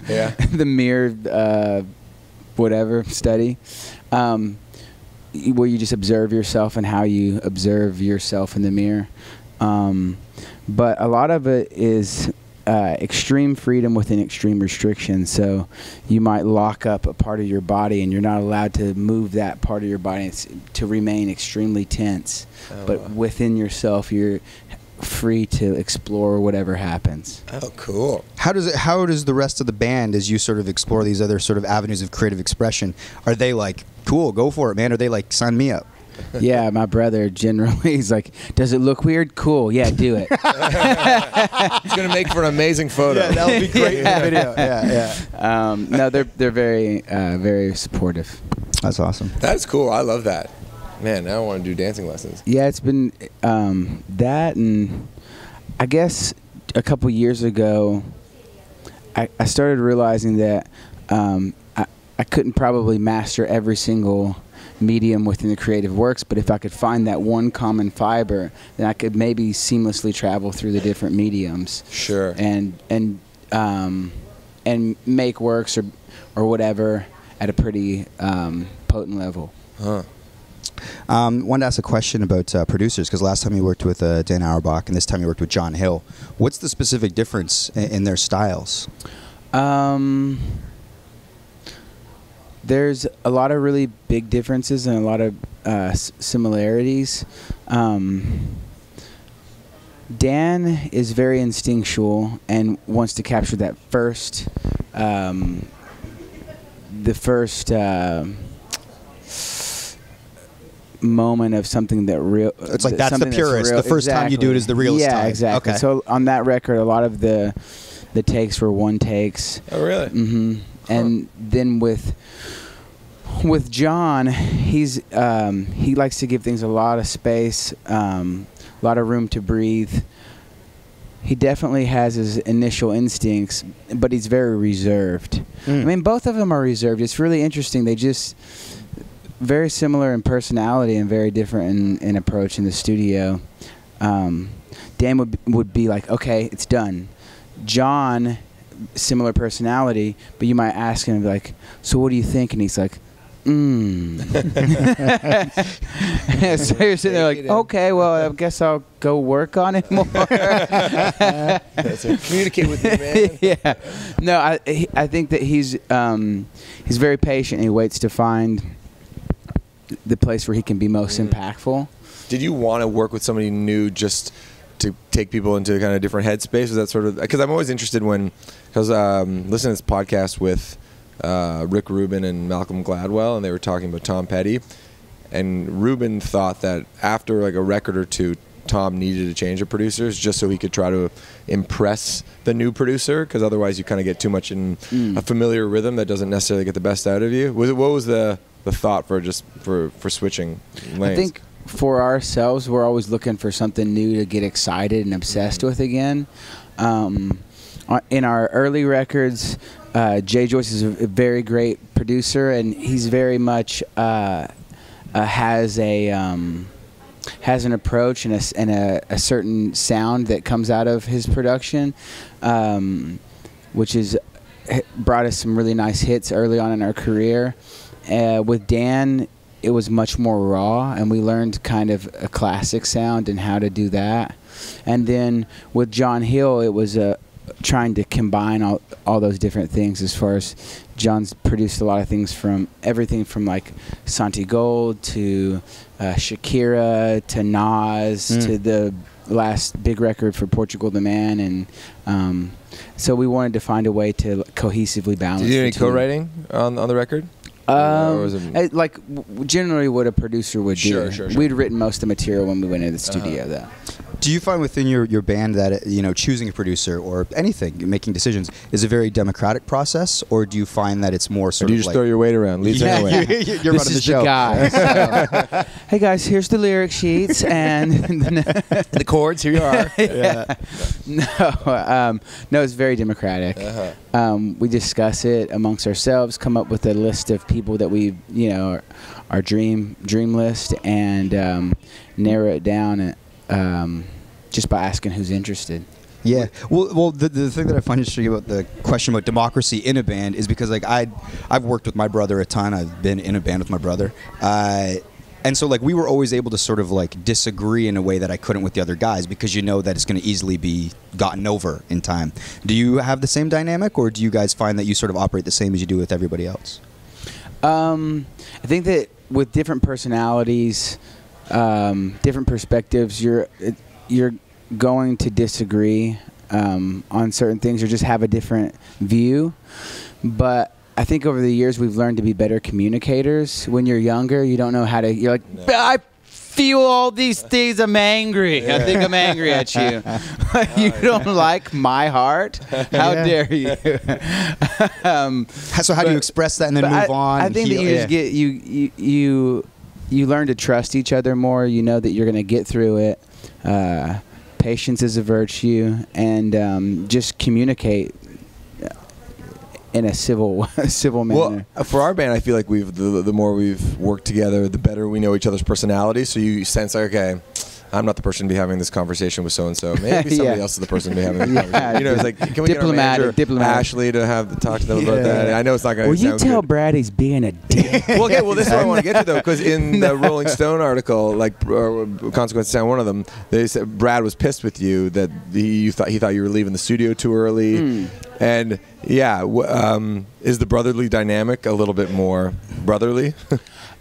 Yeah. The mirror, uh, whatever study, um, where you just observe yourself and how you observe yourself in the mirror. Um, but a lot of it is uh, extreme freedom within extreme restriction. So you might lock up a part of your body, and you're not allowed to move that part of your body. It's to remain extremely tense, oh, but wow. within yourself, you're free to explore whatever happens. Oh, cool. How does it, how does the rest of the band, as you sort of explore these other sort of avenues of creative expression, are they like, cool, go for it, man? Are they like, sign me up? Yeah, my brother generally is like, does it look weird? Cool, yeah, do it. It's gonna make for an amazing photo. Yeah, that'll be great yeah. video. Yeah, yeah. Um, no, they're they're very uh, very supportive. That's awesome. That's cool. I love that. Man, now I want to do dancing lessons. Yeah, it's been um, that, and I guess a couple years ago, I, I started realizing that um, I, I couldn't probably master every single medium within the creative works, but if I could find that one common fiber, then I could maybe seamlessly travel through the different mediums. Sure. And and um, and make works or or whatever at a pretty um, potent level. Huh. Um, wanted to ask a question about uh, producers, because last time you worked with uh, Dan Auerbach and this time you worked with John Hill. What's the specific difference in, in their styles? Um, there's a lot of really big differences and a lot of uh, s similarities. Um, Dan is very instinctual and wants to capture that first, um, the first... Uh, moment of something that real it's like that's the purest that's the first exactly. time you do it is the realest yeah time. exactly okay. So on that record a lot of the the takes were one takes. Oh really? Mm-hmm. Huh. And then with with John, he's um he likes to give things a lot of space, um a lot of room to breathe. He definitely has his initial instincts, but he's very reserved. Mm. I mean, both of them are reserved. It's really interesting. They just very similar in personality and very different in, in approach in the studio. Um, Dan would, would be like, okay, it's done. John, similar personality, but you might ask him, like, so what do you think? And he's like, mmm. So you're sitting there like, okay, well, I guess I'll go work on it more. That's right. Communicate with you, man. Yeah. No, I, he, I think that he's, um, he's very patient. He waits to find the place where he can be most impactful. Did you want to work with somebody new just to take people into kind of different headspace? Was that sort of, because I'm always interested when, because um, listening to this podcast with uh, Rick Rubin and Malcolm Gladwell, and they were talking about Tom Petty, and Rubin thought that after like a record or two, Tom needed to change the producers just so he could try to impress the new producer, because otherwise you kind of get too much in mm. a familiar rhythm that doesn't necessarily get the best out of you. Was it, what was the the thought for just for for switching lanes? I think for ourselves, we're always looking for something new to get excited and obsessed mm-hmm. with again. Um, in our early records, uh, Jay Joyce is a very great producer, and he's very much uh, uh, has a um, has an approach and a and a, a certain sound that comes out of his production, um, which is brought us some really nice hits early on in our career. Uh, with Dan, it was much more raw, and we learned kind of a classic sound and how to do that. And then with John Hill, it was uh, trying to combine all, all those different things, as far as John's produced a lot of things from everything from like Santi Gold to uh, Shakira to Nas mm. to the last big record for Portugal the Man. And um, so we wanted to find a way to cohesively balance. Did you do any co-writing on, on the record? Um, it like w generally what a producer would do. Sure, sure, sure. We'd written most of the material when we went into the studio. Uh-huh. Though, do you find within your, your band that, you know, choosing a producer or anything, making decisions, is a very democratic process, or do you find that it's more sort or do of you just like throw your weight around? Leave yeah, anyway. you, you, you're this running is the show. The guy, so. Hey guys, here's the lyric sheets and the chords. Here you are. Yeah. Yeah. No, um, no, it's very democratic. Uh-huh. Um, we discuss it amongst ourselves, come up with a list of people that we, you know, our, our dream dream list, and um, narrow it down um, just by asking who's interested. Yeah. Well, well, the, the thing that I find interesting about the question about democracy in a band is because, like, I, I've worked with my brother a ton. I've been in a band with my brother. Uh, And so, like, we were always able to sort of, like, disagree in a way that I couldn't with the other guys, because you know that it's going to easily be gotten over in time. Do you have the same dynamic, or do you guys find that you sort of operate the same as you do with everybody else? Um, I think that with different personalities, um, different perspectives, you're, you're going to disagree um, on certain things, or just have a different view. But I think over the years we've learned to be better communicators. When you're younger, you don't know how to, you're like, no. I feel all these things, I'm angry. Yeah. I think I'm angry at you. Oh, you yeah. don't like my heart? How yeah. dare you? um, so how but, do you express that and then move I, on? I think that you yeah. just get, you, you, you, you learn to trust each other more. You know that you're going to get through it. Uh, patience is a virtue, and um, just communicate in a civil civil manner. Well, for our band, I feel like we've the, the more we've worked together, the better we know each other's personalities. So you sense like, okay, I'm not the person to be having this conversation with so and so. Maybe somebody yeah. else is the person to be having this yeah. conversation. You know, it's like, can we diplomatic, get our diplomatic. Ashley to have to talk to them yeah. about that? And I know it's not going to. Well, you tell good. Brad he's being a dick. well, okay, well, this is what I want to get to though, because in the Rolling Stone article, like uh, Consequences Sound, one of them, they said Brad was pissed with you that he you thought he thought you were leaving the studio too early, mm. and yeah, w um, is the brotherly dynamic a little bit more brotherly?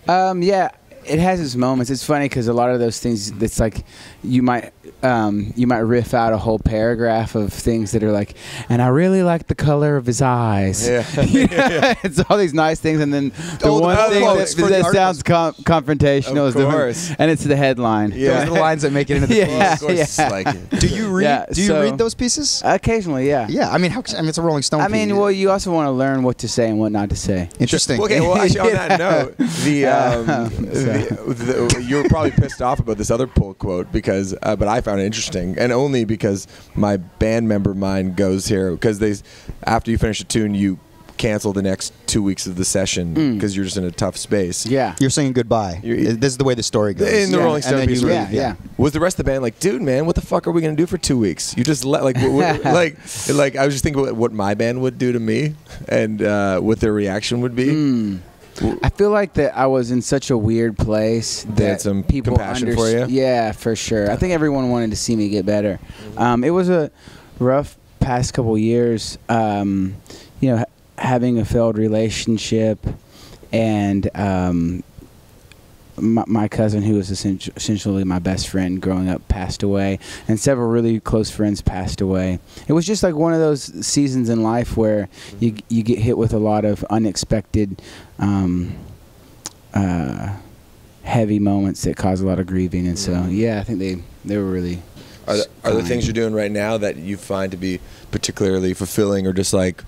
um, yeah. It has its moments. It's funny because a lot of those things, it's like you might um, you might riff out a whole paragraph of things that are like, and I really like the color of his eyes. Yeah. you know? yeah. It's all these nice things, and then the oh, one the thing that, that, that sounds com confrontational of is course. the and it's the headline. Yeah, those are the lines that make it into the yeah. book. Of course, yeah. like, do you read? Yeah, do you so read those pieces? Occasionally, yeah. Yeah, I mean, how, I mean, it's a Rolling Stone. I mean, piece. well, you also want to learn what to say and what not to say. Interesting. Well, okay. Well, actually, on that note, the. Um, The, the, you were probably pissed off about this other pull quote because, uh, but I found it interesting, and only because my band member mind goes here because they, after you finish a tune, you cancel the next two weeks of the session because mm. you're just in a tough space. Yeah, you're saying goodbye. You're, this is the way the story goes. In the yeah. Rolling Stone piece, yeah, yeah. Was the rest of the band like, dude, man, what the fuck are we gonna do for two weeks? You just let like, what, like, like I was just thinking about what my band would do to me and uh, what their reaction would be. Mm. I feel like that I was in such a weird place that had some people compassion for you. Yeah, for sure. I think everyone wanted to see me get better. Um, it was a rough past couple years, um, you know, ha having a failed relationship, and um, my, my cousin, who was essentially my best friend growing up, passed away, and several really close friends passed away. It was just like one of those seasons in life where you you get hit with a lot of unexpected. Um, uh, heavy moments that cause a lot of grieving, and so yeah, I think they they were really. Are the, are the things you're doing right now that you find to be particularly fulfilling, or just like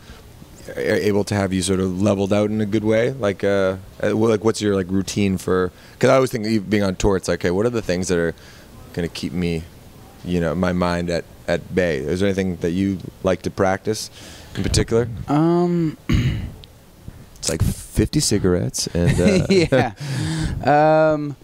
able to have you sort of leveled out in a good way? Like, uh, like what's your like routine for? Because I always think being on tour, it's like, okay, what are the things that are going to keep me, you know, my mind at at bay? Is there anything that you like to practice in particular? Um. It's like fifty cigarettes and uh, yeah, um,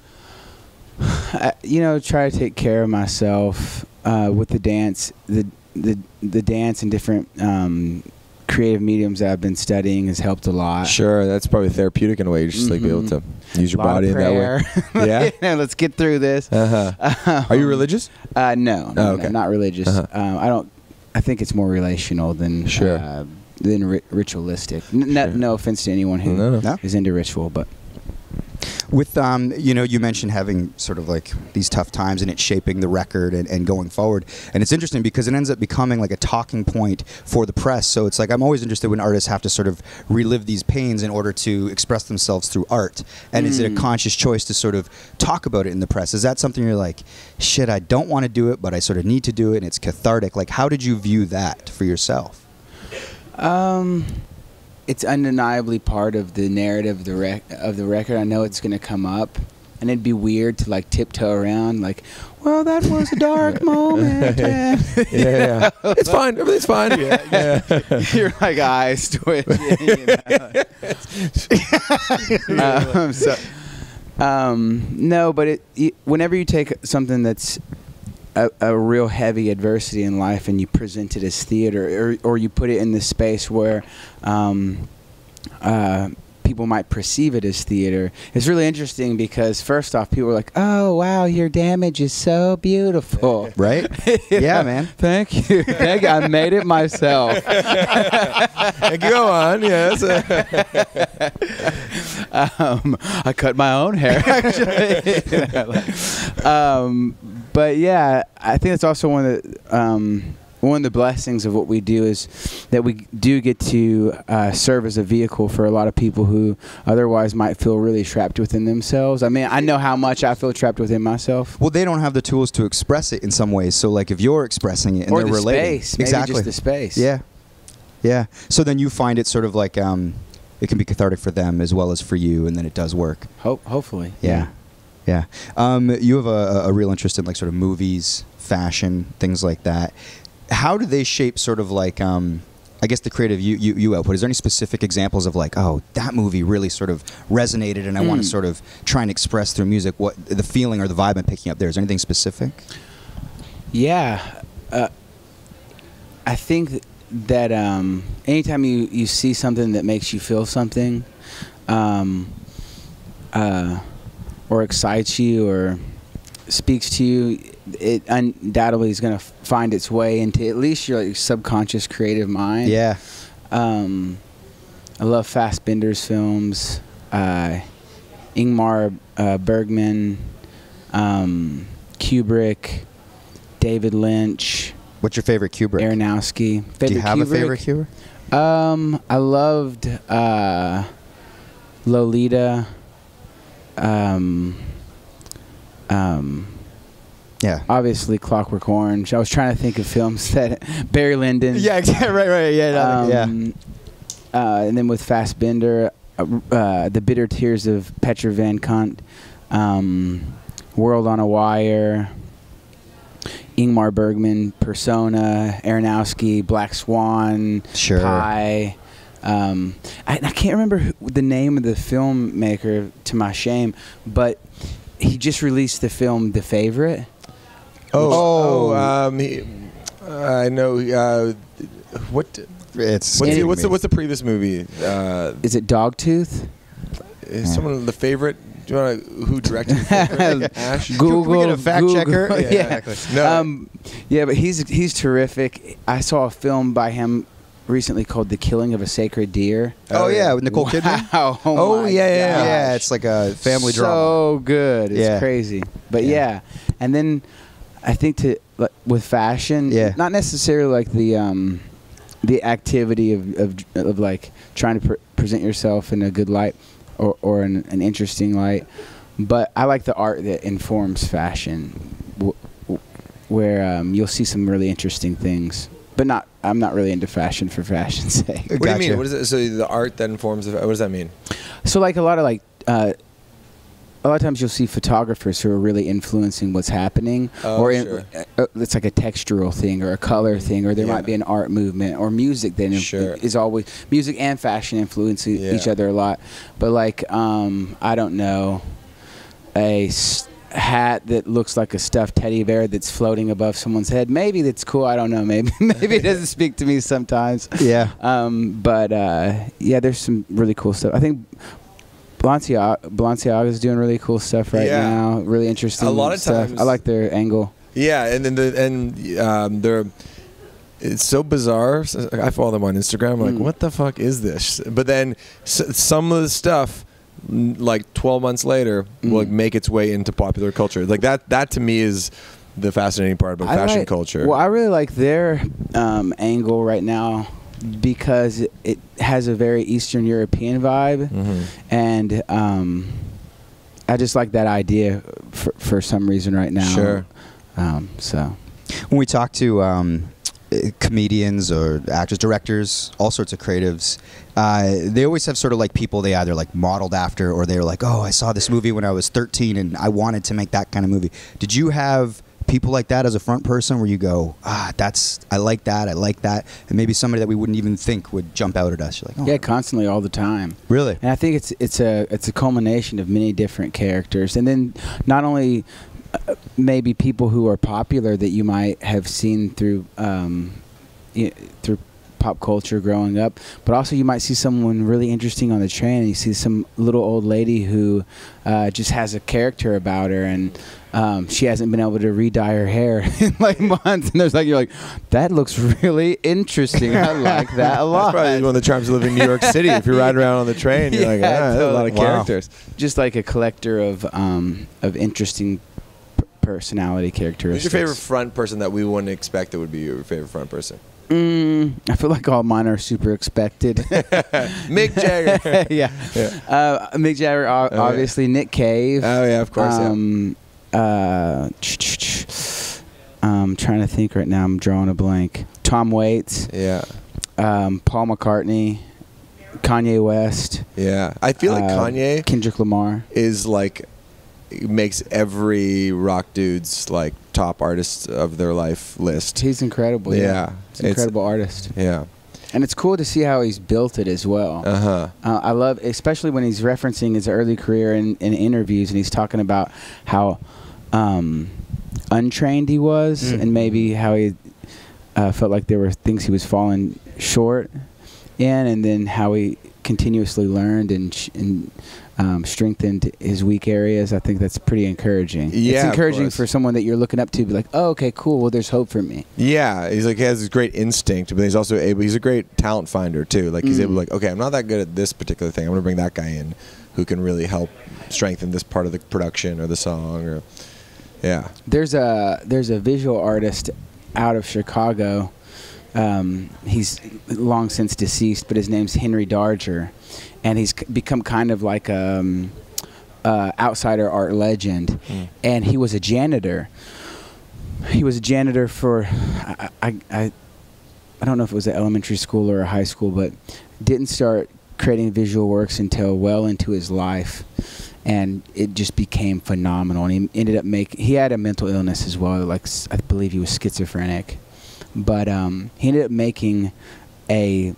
I, you know, try to take care of myself uh, with the dance, the the the dance and different um, creative mediums that I've been studying has helped a lot. Sure, that's probably therapeutic in a way. You just mm-hmm. like be able to use your body in that way. Yeah, you know, let's get through this. Uh-huh. um, Are you religious? Uh, no, no, oh, okay. no, not religious. Uh-huh. um, I don't. I think it's more relational than sure. Uh, than ri ritualistic. N sure. No offense to anyone who no, no. is into ritual, but with um, you know, you mentioned having sort of like these tough times and it shaping the record and, and going forward. And it's interesting because it ends up becoming like a talking point for the press. So it's like I'm always interested when artists have to sort of relive these pains in order to express themselves through art. And mm. is it a conscious choice to sort of talk about it in the press? Is that something you're like, shit, I don't want to do it, but I sort of need to do it, and it's cathartic. Like, how did you view that for yourself? Um, it's undeniably part of the narrative of the, rec of the record. I know it's going to come up, and it'd be weird to like tiptoe around like, well, that was a dark moment. Yeah, yeah. It's fine. Everything's fine. Yeah, yeah. You're like eyes twitching. You know? um, so, um, no, but it, it, whenever you take something that's A, a real heavy adversity in life and you present it as theater, or, or you put it in this space where um, uh, people might perceive it as theater. It's really interesting because first off, people are like, oh, wow, your damage is so beautiful. Right? Yeah, man. Thank you. Thank you. I made it myself. Go on, yes. um, I cut my own hair, actually. um, But yeah, I think that's also one of the um, one of the blessings of what we do is that we do get to uh, serve as a vehicle for a lot of people who otherwise might feel really trapped within themselves. I mean, I know how much I feel trapped within myself. Well, they don't have the tools to express it in some ways. So, like, if you're expressing it and or they're the relating, space, maybe exactly, just the space. Yeah, yeah. So then you find it sort of like um, it can be cathartic for them as well as for you, and then it does work. Hope, hopefully, yeah. yeah. Yeah, um, you have a, a real interest in like sort of movies, fashion, things like that. How do they shape sort of like um, I guess the creative you, you, you output, is there any specific examples of like, oh, that movie really sort of resonated and I mm. want to sort of try and express through music what the feeling or the vibe I'm picking up there? Is there anything specific? Yeah. Uh, I think that um, anytime you, you see something that makes you feel something um, uh, or excites you or speaks to you, it undoubtedly is going to find its way into at least your, like, subconscious creative mind. Yeah. Um, I love Fassbender's films, uh, Ingmar uh, Bergman, um, Kubrick, David Lynch. What's your favorite Kubrick? Aronofsky. Favorite Do you have Kubrick? a favorite Kubrick? Um, I loved uh, Lolita. Um, um, Yeah. Obviously, Clockwork Orange. I was trying to think of films that Barry Lyndon. Yeah, exactly. Right, right. Yeah, no, um, yeah. Uh, and then with Fassbender, uh, uh, The Bitter Tears of Petra Van Kant, um, World on a Wire, Ingmar Bergman, Persona, Aronofsky, Black Swan, sure. Pie. Um, I, I can't remember who, the name of the filmmaker, to my shame, but he just released the film The Favorite. Oh, oh um, he, uh, I know. Uh, what? It's what's, the, what's, the, what's the previous movie? Uh, is it Dogtooth? Is yeah. someone the favorite? Do you want to who directed it? Ash? Google. Can we get a fact Google, checker? Yeah, yeah. Exactly. No. Um, yeah, but he's he's terrific. I saw a film by him recently called The Killing of a Sacred Deer. Oh, oh yeah, with Nicole wow. Kidman. Oh, oh my yeah, yeah, yeah. It's like a family so drama. So good. It's yeah. crazy. But yeah. yeah. And then I think to like, with fashion, yeah. not necessarily like the um, the activity of, of of like trying to pre present yourself in a good light or or in an interesting light, but I like the art that informs fashion w w where um, you'll see some really interesting things. But not, I'm not really into fashion for fashion's sake. What gotcha. do you mean? What is it? So the art that informs the, what does that mean? So like a lot of like, uh, a lot of times you'll see photographers who are really influencing what's happening. Oh, or in, sure. uh, it's like a textural thing or a color thing, or there yeah. might be an art movement or music that sure. is always, music and fashion influence yeah. each other a lot. But like, um, I don't know, a... hat that looks like a stuffed teddy bear that's floating above someone's head. Maybe that's cool. I don't know. Maybe maybe it doesn't speak to me sometimes. Yeah. Um. But uh, yeah, there's some really cool stuff. I think Balenciaga Balenciaga is doing really cool stuff right yeah. now. Really interesting. A lot of stuff. times. I like their angle. Yeah, and then the and um, they're. It's so bizarre. I follow them on Instagram. I'm like, mm. what the fuck is this? But then s some of the stuff. Like twelve months later, mm. will like make its way into popular culture. Like that. That to me is the fascinating part about I fashion like, culture. Well, I really like their um, angle right now because it has a very Eastern European vibe, mm-hmm. and um, I just like that idea for, for some reason right now. Sure. Um, so, when we talk to um, comedians or actors, directors, all sorts of creatives. Uh, they always have sort of like people they either like modeled after, or they're like, oh, I saw this movie when I was thirteen and I wanted to make that kind of movie. Did you have people like that as a front person where you go, ah, that's, I like that, I like that, and maybe somebody that we wouldn't even think would jump out at us? You're like, oh, yeah, constantly, all the time. Really? And I think it's, it's, a, it's a culmination of many different characters. And then not only uh, maybe people who are popular that you might have seen through, um, you know, through pop culture growing up, but also you might see someone really interesting on the train, and you see some little old lady who uh, just has a character about her, and um, she hasn't been able to re-dye her hair in like months, and there's like, you're like, that looks really interesting. I like that a lot. That's probably one of the charms of living in New York City. If you're riding around on the train, you're yeah, like, ah, that's totally. a lot of characters. Wow. Just like a collector of um, of interesting personality characteristics. Who's your favorite front person that we wouldn't expect that would be your favorite front person? Mm, I feel like all mine are super expected. Mick Jagger. yeah. yeah. Uh, Mick Jagger, obviously. Oh, yeah. Nick Cave. Oh, yeah, of course. Um, yeah. uh, I'm trying to think right now. I'm drawing a blank. Tom Waits. Yeah. Um, Paul McCartney. Kanye West. Yeah. I feel like uh, Kanye. Kendrick Lamar. Is like... makes every rock dude's like top artists of their life list. He's incredible. Yeah, yeah. He's an incredible artist. Yeah. And it's cool to see how he's built it as well. Uh-huh. Uh, I love, especially when he's referencing his early career in, in interviews, and he's talking about how um, untrained he was, mm. and maybe how he uh, felt like there were things he was falling short in, and then how he continuously learned and, sh and um, strengthened his weak areas. I think that's pretty encouraging. Yeah, it's encouraging for someone that you're looking up to, be like, oh, okay, cool. Well, there's hope for me. Yeah, he's like, he has this great instinct, but he's also able. He's a great talent finder too. Like he's mm. able, to like, okay, I'm not that good at this particular thing. I'm gonna bring that guy in, who can really help strengthen this part of the production or the song or, yeah. There's a there's a visual artist out of Chicago. Um, he's long since deceased, but his name's Henry Darger, and he's c become kind of like a um, uh, outsider art legend. Mm. And he was a janitor. He was a janitor for I, I I I don't know if it was an elementary school or a high school, but didn't start creating visual works until well into his life, and it just became phenomenal. And he ended up making. He had a mental illness as well. Like I believe he was schizophrenic. But um, he ended up making a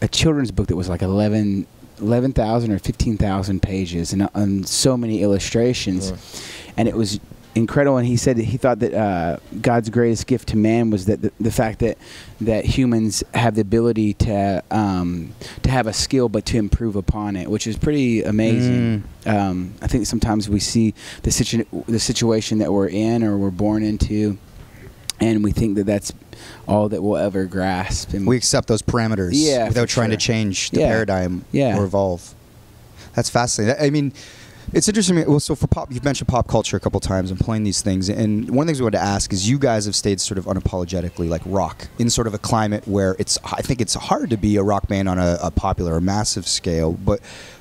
a children's book that was like eleven eleven thousand or fifteen thousand pages, and on so many illustrations, sure. and it was incredible. And he said that he thought that uh, God's greatest gift to man was that the, the fact that that humans have the ability to um, to have a skill, but to improve upon it, which is pretty amazing. Mm. Um, I think sometimes we see the situ the situation that we're in or we're born into, and we think that that's all that we'll ever grasp, and we accept those parameters, yeah, without trying sure. to change the yeah. paradigm yeah. or evolve. That's fascinating. I mean, it's interesting. Well, so for pop, you've mentioned pop culture a couple times and playing these things, and one of the things we wanted to ask is you guys have stayed sort of unapologetically like rock in sort of a climate where it's, I think it's hard to be a rock band on a, a popular or massive scale, but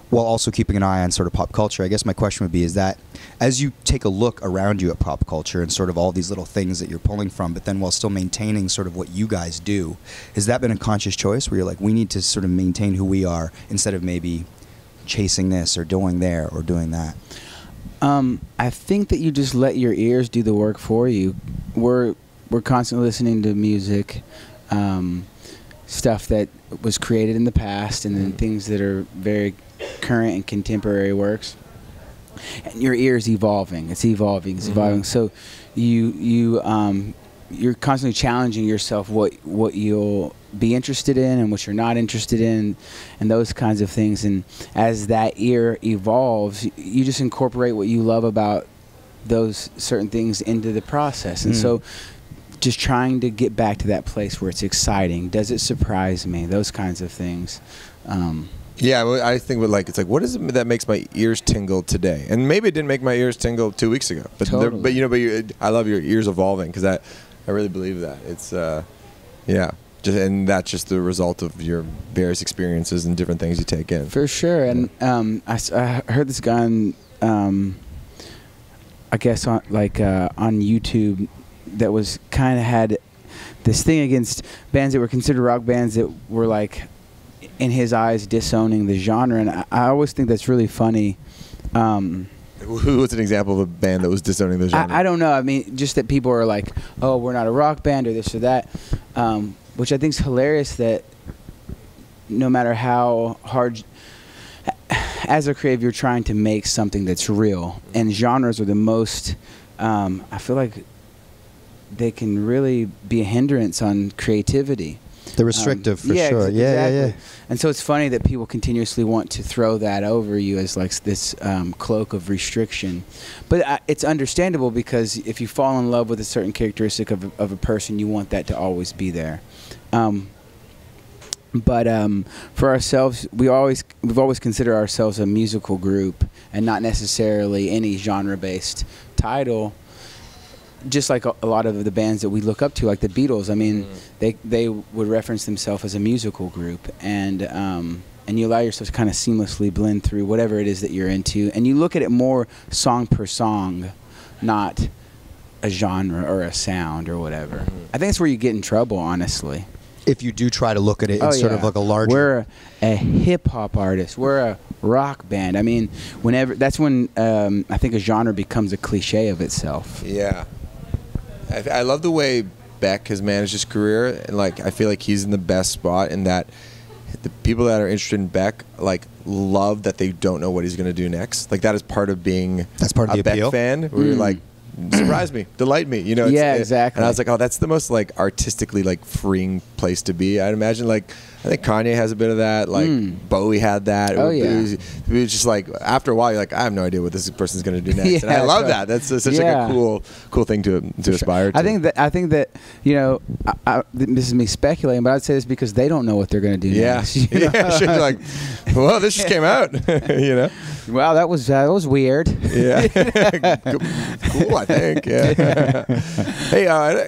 while also keeping an eye on sort of pop culture. I guess my question would be is that as you take a look around you at pop culture and sort of all these little things that you're pulling from, but then while still maintaining sort of what you guys do, has that been a conscious choice where you're like, we need to sort of maintain who we are instead of maybe chasing this or doing there or doing that? Um, I think that you just let your ears do the work for you. We're, we're constantly listening to music, um, stuff that was created in the past, and then things that are very current and contemporary works, and your ear's evolving. It's evolving. It's mm-hmm. evolving. So, you you um, you're constantly challenging yourself what what you'll be interested in and what you're not interested in, and those kinds of things. And as that ear evolves, you just incorporate what you love about those certain things into the process. And mm. so, just trying to get back to that place where it's exciting. Does it surprise me? Those kinds of things. Um, Yeah, I think with like it's like what is it that makes my ears tingle today, and maybe it didn't make my ears tingle two weeks ago. But totally. But you know, but you, I love your ears evolving because that I really believe that it's uh, yeah, just and that's just the result of your various experiences and different things you take in. For sure, and um, I, I heard this guy, on, um, I guess on like uh, on YouTube, that was kind of had this thing against bands that were considered rock bands that were like. In his eyes, disowning the genre, and I, I always think that's really funny. Um, Who was an example of a band that was disowning the genre? I, I don't know. I mean, just that people are like, "Oh, we're not a rock band," or this or that, um, which I think is hilarious. That no matter how hard, as a creative, you're trying to make something that's real, and genres are the most. Um, I feel like they can really be a hindrance on creativity. They're restrictive um, for yeah, sure. Ex yeah, exactly. yeah, yeah. And so it's funny that people continuously want to throw that over you as like this um, cloak of restriction. But uh, it's understandable because if you fall in love with a certain characteristic of, of a person, you want that to always be there. Um, but um, for ourselves, we always, we've always considered ourselves a musical group and not necessarily any genre-based title. Just like a lot of the bands that we look up to, like the Beatles, I mean, mm. they they would reference themselves as a musical group, and um, and you allow yourself to kind of seamlessly blend through whatever it is that you're into, and you look at it more song per song, not a genre or a sound or whatever. Mm. I think that's where you get in trouble, honestly. If you do try to look at it in oh, sort yeah. of like a larger... We're a, a hip-hop artist. We're a rock band. I mean, whenever that's when um, I think a genre becomes a cliche of itself. Yeah. I love the way Beck has managed his career, and like I feel like he's in the best spot in that the people that are interested in Beck like love that they don't know what he's going to do next. Like that is part of being that's part of a the appeal. Beck fan. Where mm. you're like, surprise me, delight me, you know? It's, yeah, exactly. It, and I was like, oh, that's the most like artistically like freeing place to be. I'd imagine like I think Kanye has a bit of that. Like mm. Bowie had that. Oh it was, yeah. It was, it was just like after a while, you're like, I have no idea what this person's going to do next. yeah, and I love right. that. That's uh, such yeah. like a cool, cool thing to to sure. aspire to. I think that I think that you know, I, I, this is me speculating, but I'd say this because they don't know what they're going to do. Yeah, next, you know? yeah. Sure, like, well, this just came out. you know. Wow, that was uh, that was weird. Yeah. Cool, I think. Yeah. hey. Uh,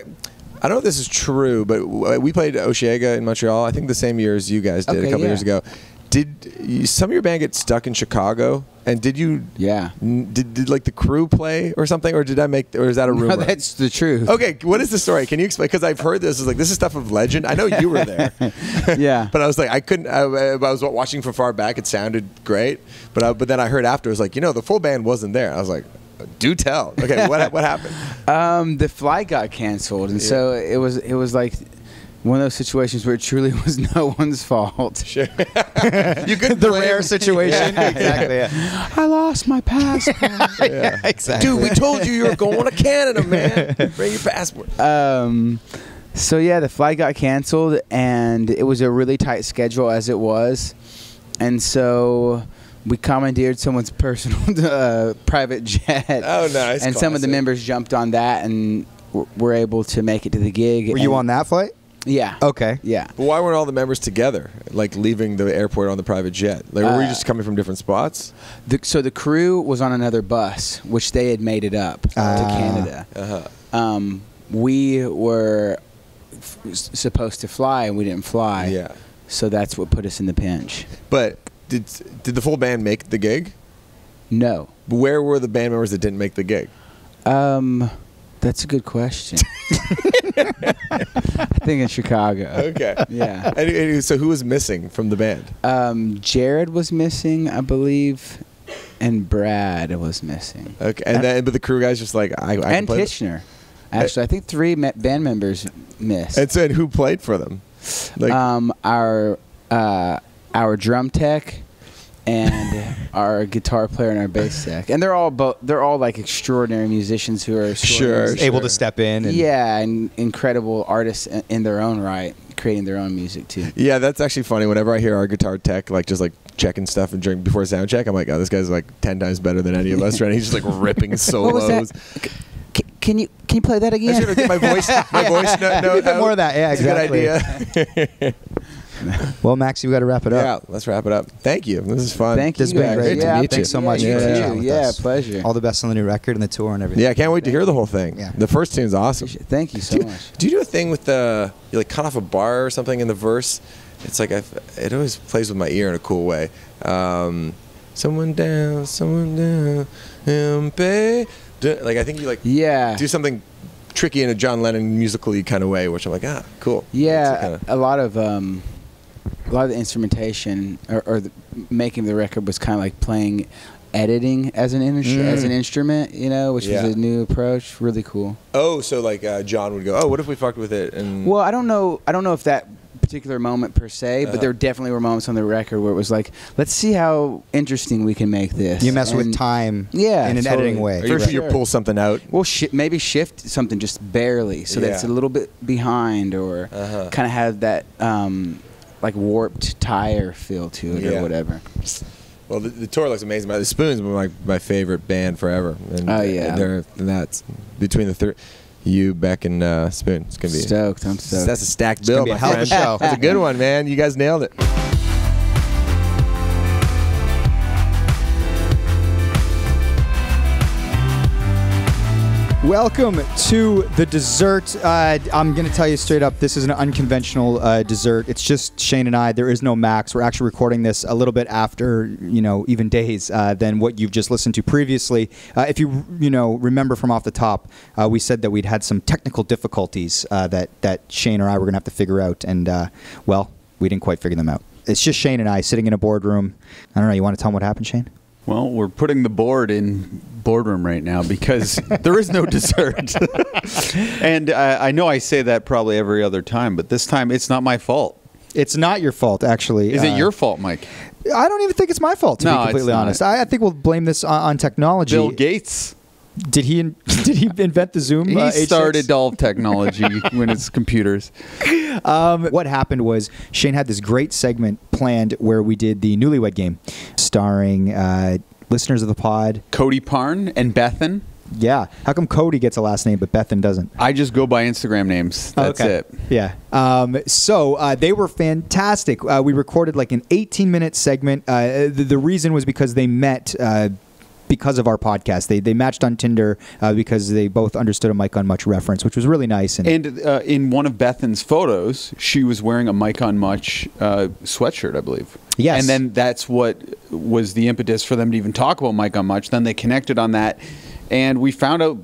I don't know if this is true, but we played Oshiega in Montreal, I think the same year as you guys did, okay, a couple yeah. years ago. Did you, some of your band get stuck in Chicago? And did you? Yeah. Did, did like the crew play or something, or did I make? Or is that a rumor? No, that's the truth. Okay, what is the story? Can you explain? Because I've heard this is like this is stuff of legend. I know you were there. yeah. But I was like, I couldn't. I, I was watching from far back. It sounded great, but I, but then I heard after it was like, you know, the full band wasn't there. I was like. Do tell. Okay, what what happened? Um, the flight got canceled, and yeah. so it was it was like one of those situations where it truly was no one's fault. Sure, you could the rare situation. Yeah, exactly. Yeah. Yeah. I lost my passport. yeah, exactly. Dude, we told you you were going to Canada, man. Bring your passport. Um, so yeah, the flight got canceled, and it was a really tight schedule as it was, and so. We commandeered someone's personal uh, private jet. Oh, nice! No, and classic. Some of the members jumped on that and w were able to make it to the gig. Were you on that flight? Yeah. Okay. Yeah. But why weren't all the members together, like leaving the airport on the private jet? Like, uh, were you just coming from different spots? The, so the crew was on another bus, which they had made it up uh, to Canada. Uh-huh. um, we were f supposed to fly, and we didn't fly. Yeah. So that's what put us in the pinch. But. Did did the full band make the gig? No. Where were the band members that didn't make the gig? Um, that's a good question. I think in Chicago. Okay. Yeah. And, and so who was missing from the band? Um, Jared was missing, I believe, and Brad was missing. Okay. And, and then, but the crew guys just like I. I and can play Kitchener, actually, I think three band members missed. And so, and who played for them? Like, um, our. Uh, Our drum tech, and our guitar player and our bass tech, and they're all both they're all like extraordinary musicians who are sure able sure. to step in. And yeah, and incredible artists in their own right, creating their own music too. Yeah, that's actually funny. Whenever I hear our guitar tech, like just like checking stuff and during before sound check, I'm like, oh, this guy's like ten times better than any of us, right? He's just like ripping solos. What was that? Can you can you play that again? I should get my voice, my voice note. No, no, more of that. Yeah, exactly. Good idea. Well, Maxie, we got to wrap it up. Yeah, let's wrap it up. Thank you. This is fun. Thank this you. It's been great yeah, to meet you. Thanks so much. Yeah, for yeah, yeah us. Pleasure. All the best on the new record and the tour and everything. Yeah, I can't wait to hear the whole thing. Yeah. The first tune's awesome. Thank you so do you, much. Do you do a thing with the you like cut off a bar or something in the verse? It's like I've, it always plays with my ear in a cool way. Um, someone down, someone down, Mpe. Like I think you like yeah do something tricky in a John Lennon musically kind of way, which I'm like ah cool. Yeah, kind of a lot of. Um, A lot of the instrumentation or, or the making the record was kind of like playing editing as an in mm. as an instrument, you know, which yeah. was a new approach. Really cool. Oh, so like uh, John would go, oh, what if we fucked with it? And well, I don't know. I don't know if that particular moment per se, uh-huh. but there definitely were moments on the record where it was like, let's see how interesting we can make this. You mess and with time yeah, in an totally. Editing way. Or you, right? you pull something out. Well, sh maybe shift something just barely so yeah. that it's a little bit behind or uh-huh. kind of have that... Um, like warped tire feel to it yeah. or whatever. Well, the, the tour looks amazing. The Spoons were my, my favorite band forever. And, oh, yeah. And, they're, and that's between the three, you, Beck, and uh, Spoon. It's going to be stoked. I'm stoked. That's a stacked it's bill. Be a hell of a show. That's a good one, man. You guys nailed it. Welcome to the dessert. Uh, I'm going to tell you straight up, this is an unconventional uh, dessert. It's just Shane and I. There is no Max. We're actually recording this a little bit after, you know, even days uh, than what you've just listened to previously. Uh, if you, you know, remember from off the top, uh, we said that we'd had some technical difficulties uh, that, that Shane or I were going to have to figure out. And, uh, well, we didn't quite figure them out. It's just Shane and I sitting in a boardroom. I don't know. You want to tell them what happened, Shane? Well, we're putting the board in boardroom right now because there is no dessert. And uh, I know I say that probably every other time, but this time it's not my fault. It's not your fault, actually. Is uh, it your fault, Mike? I don't even think it's my fault, to no, be completely honest. I, I think we'll blame this on, on technology. Bill Gates. Did he in, did he invent the Zoom? He uh, started all technology when it's computers. Um, what happened was Shane had this great segment planned where we did the Newlywed Game, starring uh, listeners of the pod, Cody Parn and Bethan. Yeah, how come Cody gets a last name but Bethan doesn't? I just go by Instagram names. That's okay. It. Yeah. Um, so uh, they were fantastic. Uh, we recorded like an eighteen minute segment. Uh, the, the reason was because they met. Uh, Because of our podcast, they they matched on Tinder uh, because they both understood a Mike on Much reference, which was really nice. And, and uh, in one of Bethan's photos, she was wearing a Mike on Much uh, sweatshirt, I believe. Yes. And then that's what was the impetus for them to even talk about Mike on Much. Then they connected on that, and we found out,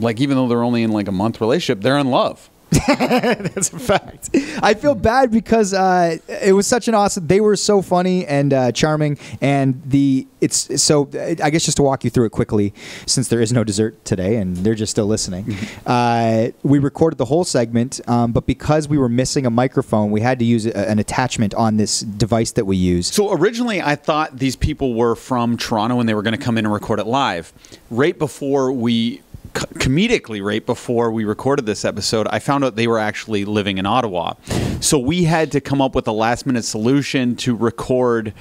like, even though they're only in like a month relationship, they're in love. That's a fact. I feel bad because uh, it was such an awesome. They were so funny and uh, charming, and the it's so. I guess just to walk you through it quickly, since there is no dessert today, and they're just still listening. Mm-hmm. uh, we recorded the whole segment, um, but because we were missing a microphone, we had to use a, an attachment on this device that we use. So originally, I thought these people were from Toronto and they were going to come in and record it live. Right before we. Comedically, right before we recorded this episode, I found out they were actually living in Ottawa. So we had to come up with a last-minute solution to record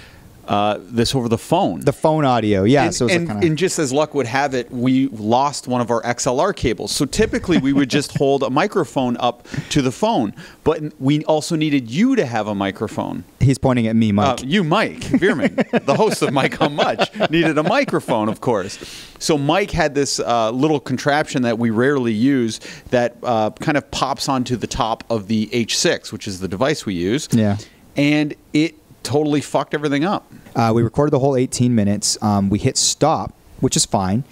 uh, this over the phone. The phone audio, yeah. And, so it was and, like kinda... and just as luck would have it, we lost one of our X L R cables. So typically we would just hold a microphone up to the phone, but we also needed you to have a microphone. He's pointing at me, Mike. Uh, you, Mike Vierman, the host of Mike How Much, needed a microphone, of course. So Mike had this uh, little contraption that we rarely use that uh, kind of pops onto the top of the H six, which is the device we use. Yeah. And it totally fucked everything up. Uh, we recorded the whole eighteen minutes. Um, we hit stop, which is fine.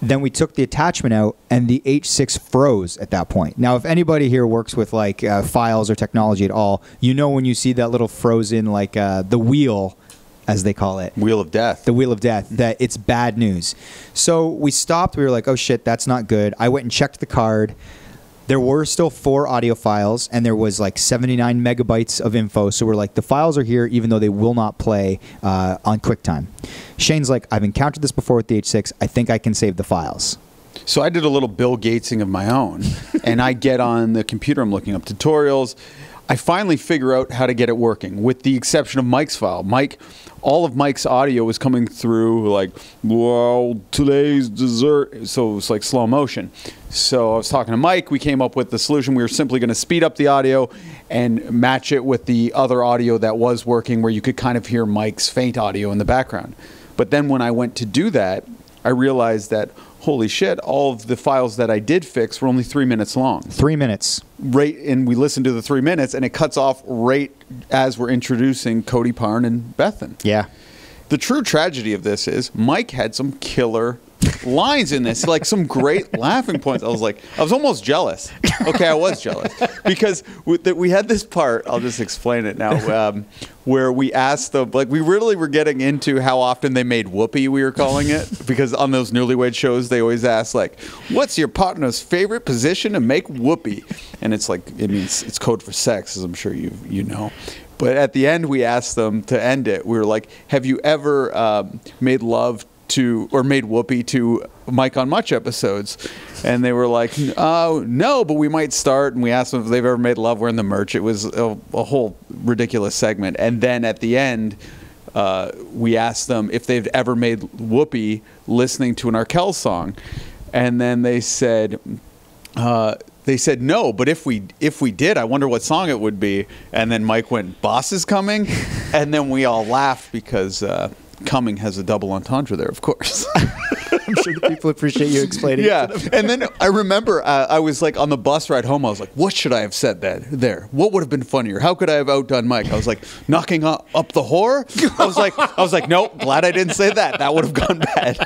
Then we took the attachment out, and the H six froze at that point. Now, if anybody here works with, like, uh, files or technology at all, you know when you see that little frozen, like, uh, the wheel, as they call it. Wheel of death. The wheel of death, that it's bad news. So we stopped. We were like, oh, shit, that's not good. I went and checked the card. There were still four audio files, and there was, like, seventy-nine megabytes of info. So we're like, the files are here, even though they will not play uh, on QuickTime. Shane's like, I've encountered this before with the H six. I think I can save the files. So I did a little Bill Gatesing of my own, and I get on the computer. I'm looking up tutorials. I finally figure out how to get it working, with the exception of Mike's file. Mike, all of Mike's audio was coming through like, well, today's dessert. So it was like slow motion. So I was talking to Mike. We came up with the solution. We were simply going to speed up the audio and match it with the other audio that was working, where you could kind of hear Mike's faint audio in the background. But then when I went to do that, I realized that, holy shit, all of the files that I did fix were only three minutes long. Three minutes. Right, and we listened to the three minutes, and it cuts off right as we're introducing Cody Parn and Bethan. Yeah. The true tragedy of this is Mike had some killer lines in this, like some great laughing points. I was like, I was almost jealous. Okay, I was jealous. Because we, the, we had this part, I'll just explain it now, um, where we asked them, like, we really were getting into how often they made whoopee, we were calling it. Because on those Newlywed shows, they always ask, like, what's your partner's favorite position to make whoopee? And it's like, it means it's code for sex, as I'm sure you you know. But at the end, we asked them to end it. We were like, have you ever um, made love to or made whoopee to Mike on Much episodes? And they were like, oh, no, but we might start. And we asked them if they've ever made love wearing the merch. It was a, a whole ridiculous segment. And then at the end, uh, we asked them if they've ever made whoopee listening to an Arkell song. And then they said, uh, they said no, but if we if we did, I wonder what song it would be. And then Mike went, "Boss is coming." And then we all laughed because... Uh, Coming has a double entendre there, of course. I'm sure the people appreciate you explaining yeah. it to them. And then I remember uh, I was like on the bus ride home. I was like, what should I have said that there? What would have been funnier? How could I have outdone Mike? I was like, knocking up, up the whore? I was like, I was like, nope, glad I didn't say that. That would have gone bad.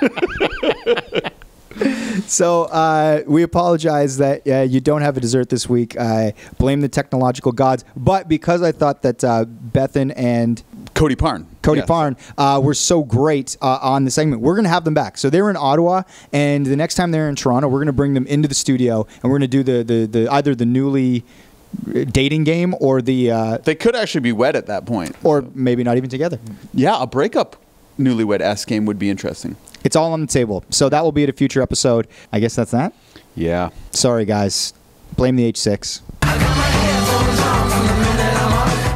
So uh, we apologize that uh, you don't have a dessert this week. I blame the technological gods. But because I thought that uh, Bethan and... Cody Parn. Cody yes. Parn, uh, were so great uh, on the segment. We're going to have them back. So they were in Ottawa, and the next time they're in Toronto, we're going to bring them into the studio, and we're going to do the, the, the either the newly dating game or the... Uh, they could actually be wed at that point. Or so. Maybe not even together. Yeah, a breakup newlywed-esque game would be interesting. It's all on the table. So that will be at a future episode. I guess that's that? Yeah. Sorry, guys. Blame the H six.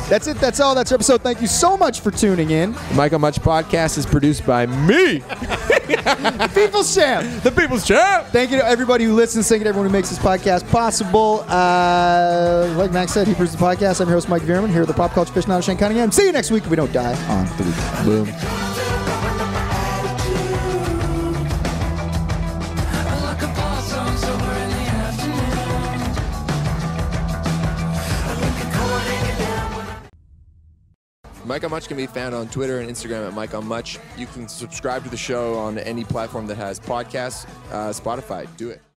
That's it. That's all. That's our episode. Thank you so much for tuning in. The Michael Much Podcast is produced by me. The People's Champ. The People's Champ. Thank you to everybody who listens. Thank you to everyone who makes this podcast possible. Uh, like Max said, he produces the podcast. I'm your host, Mike Vierman. Here with the Pop Culture Fish, not Shane Cunningham. See you next week if we don't die on the week. Boom. Mike on Much can be found on Twitter and Instagram at Mike on Much. You can subscribe to the show on any platform that has podcasts. Uh, Spotify, do it.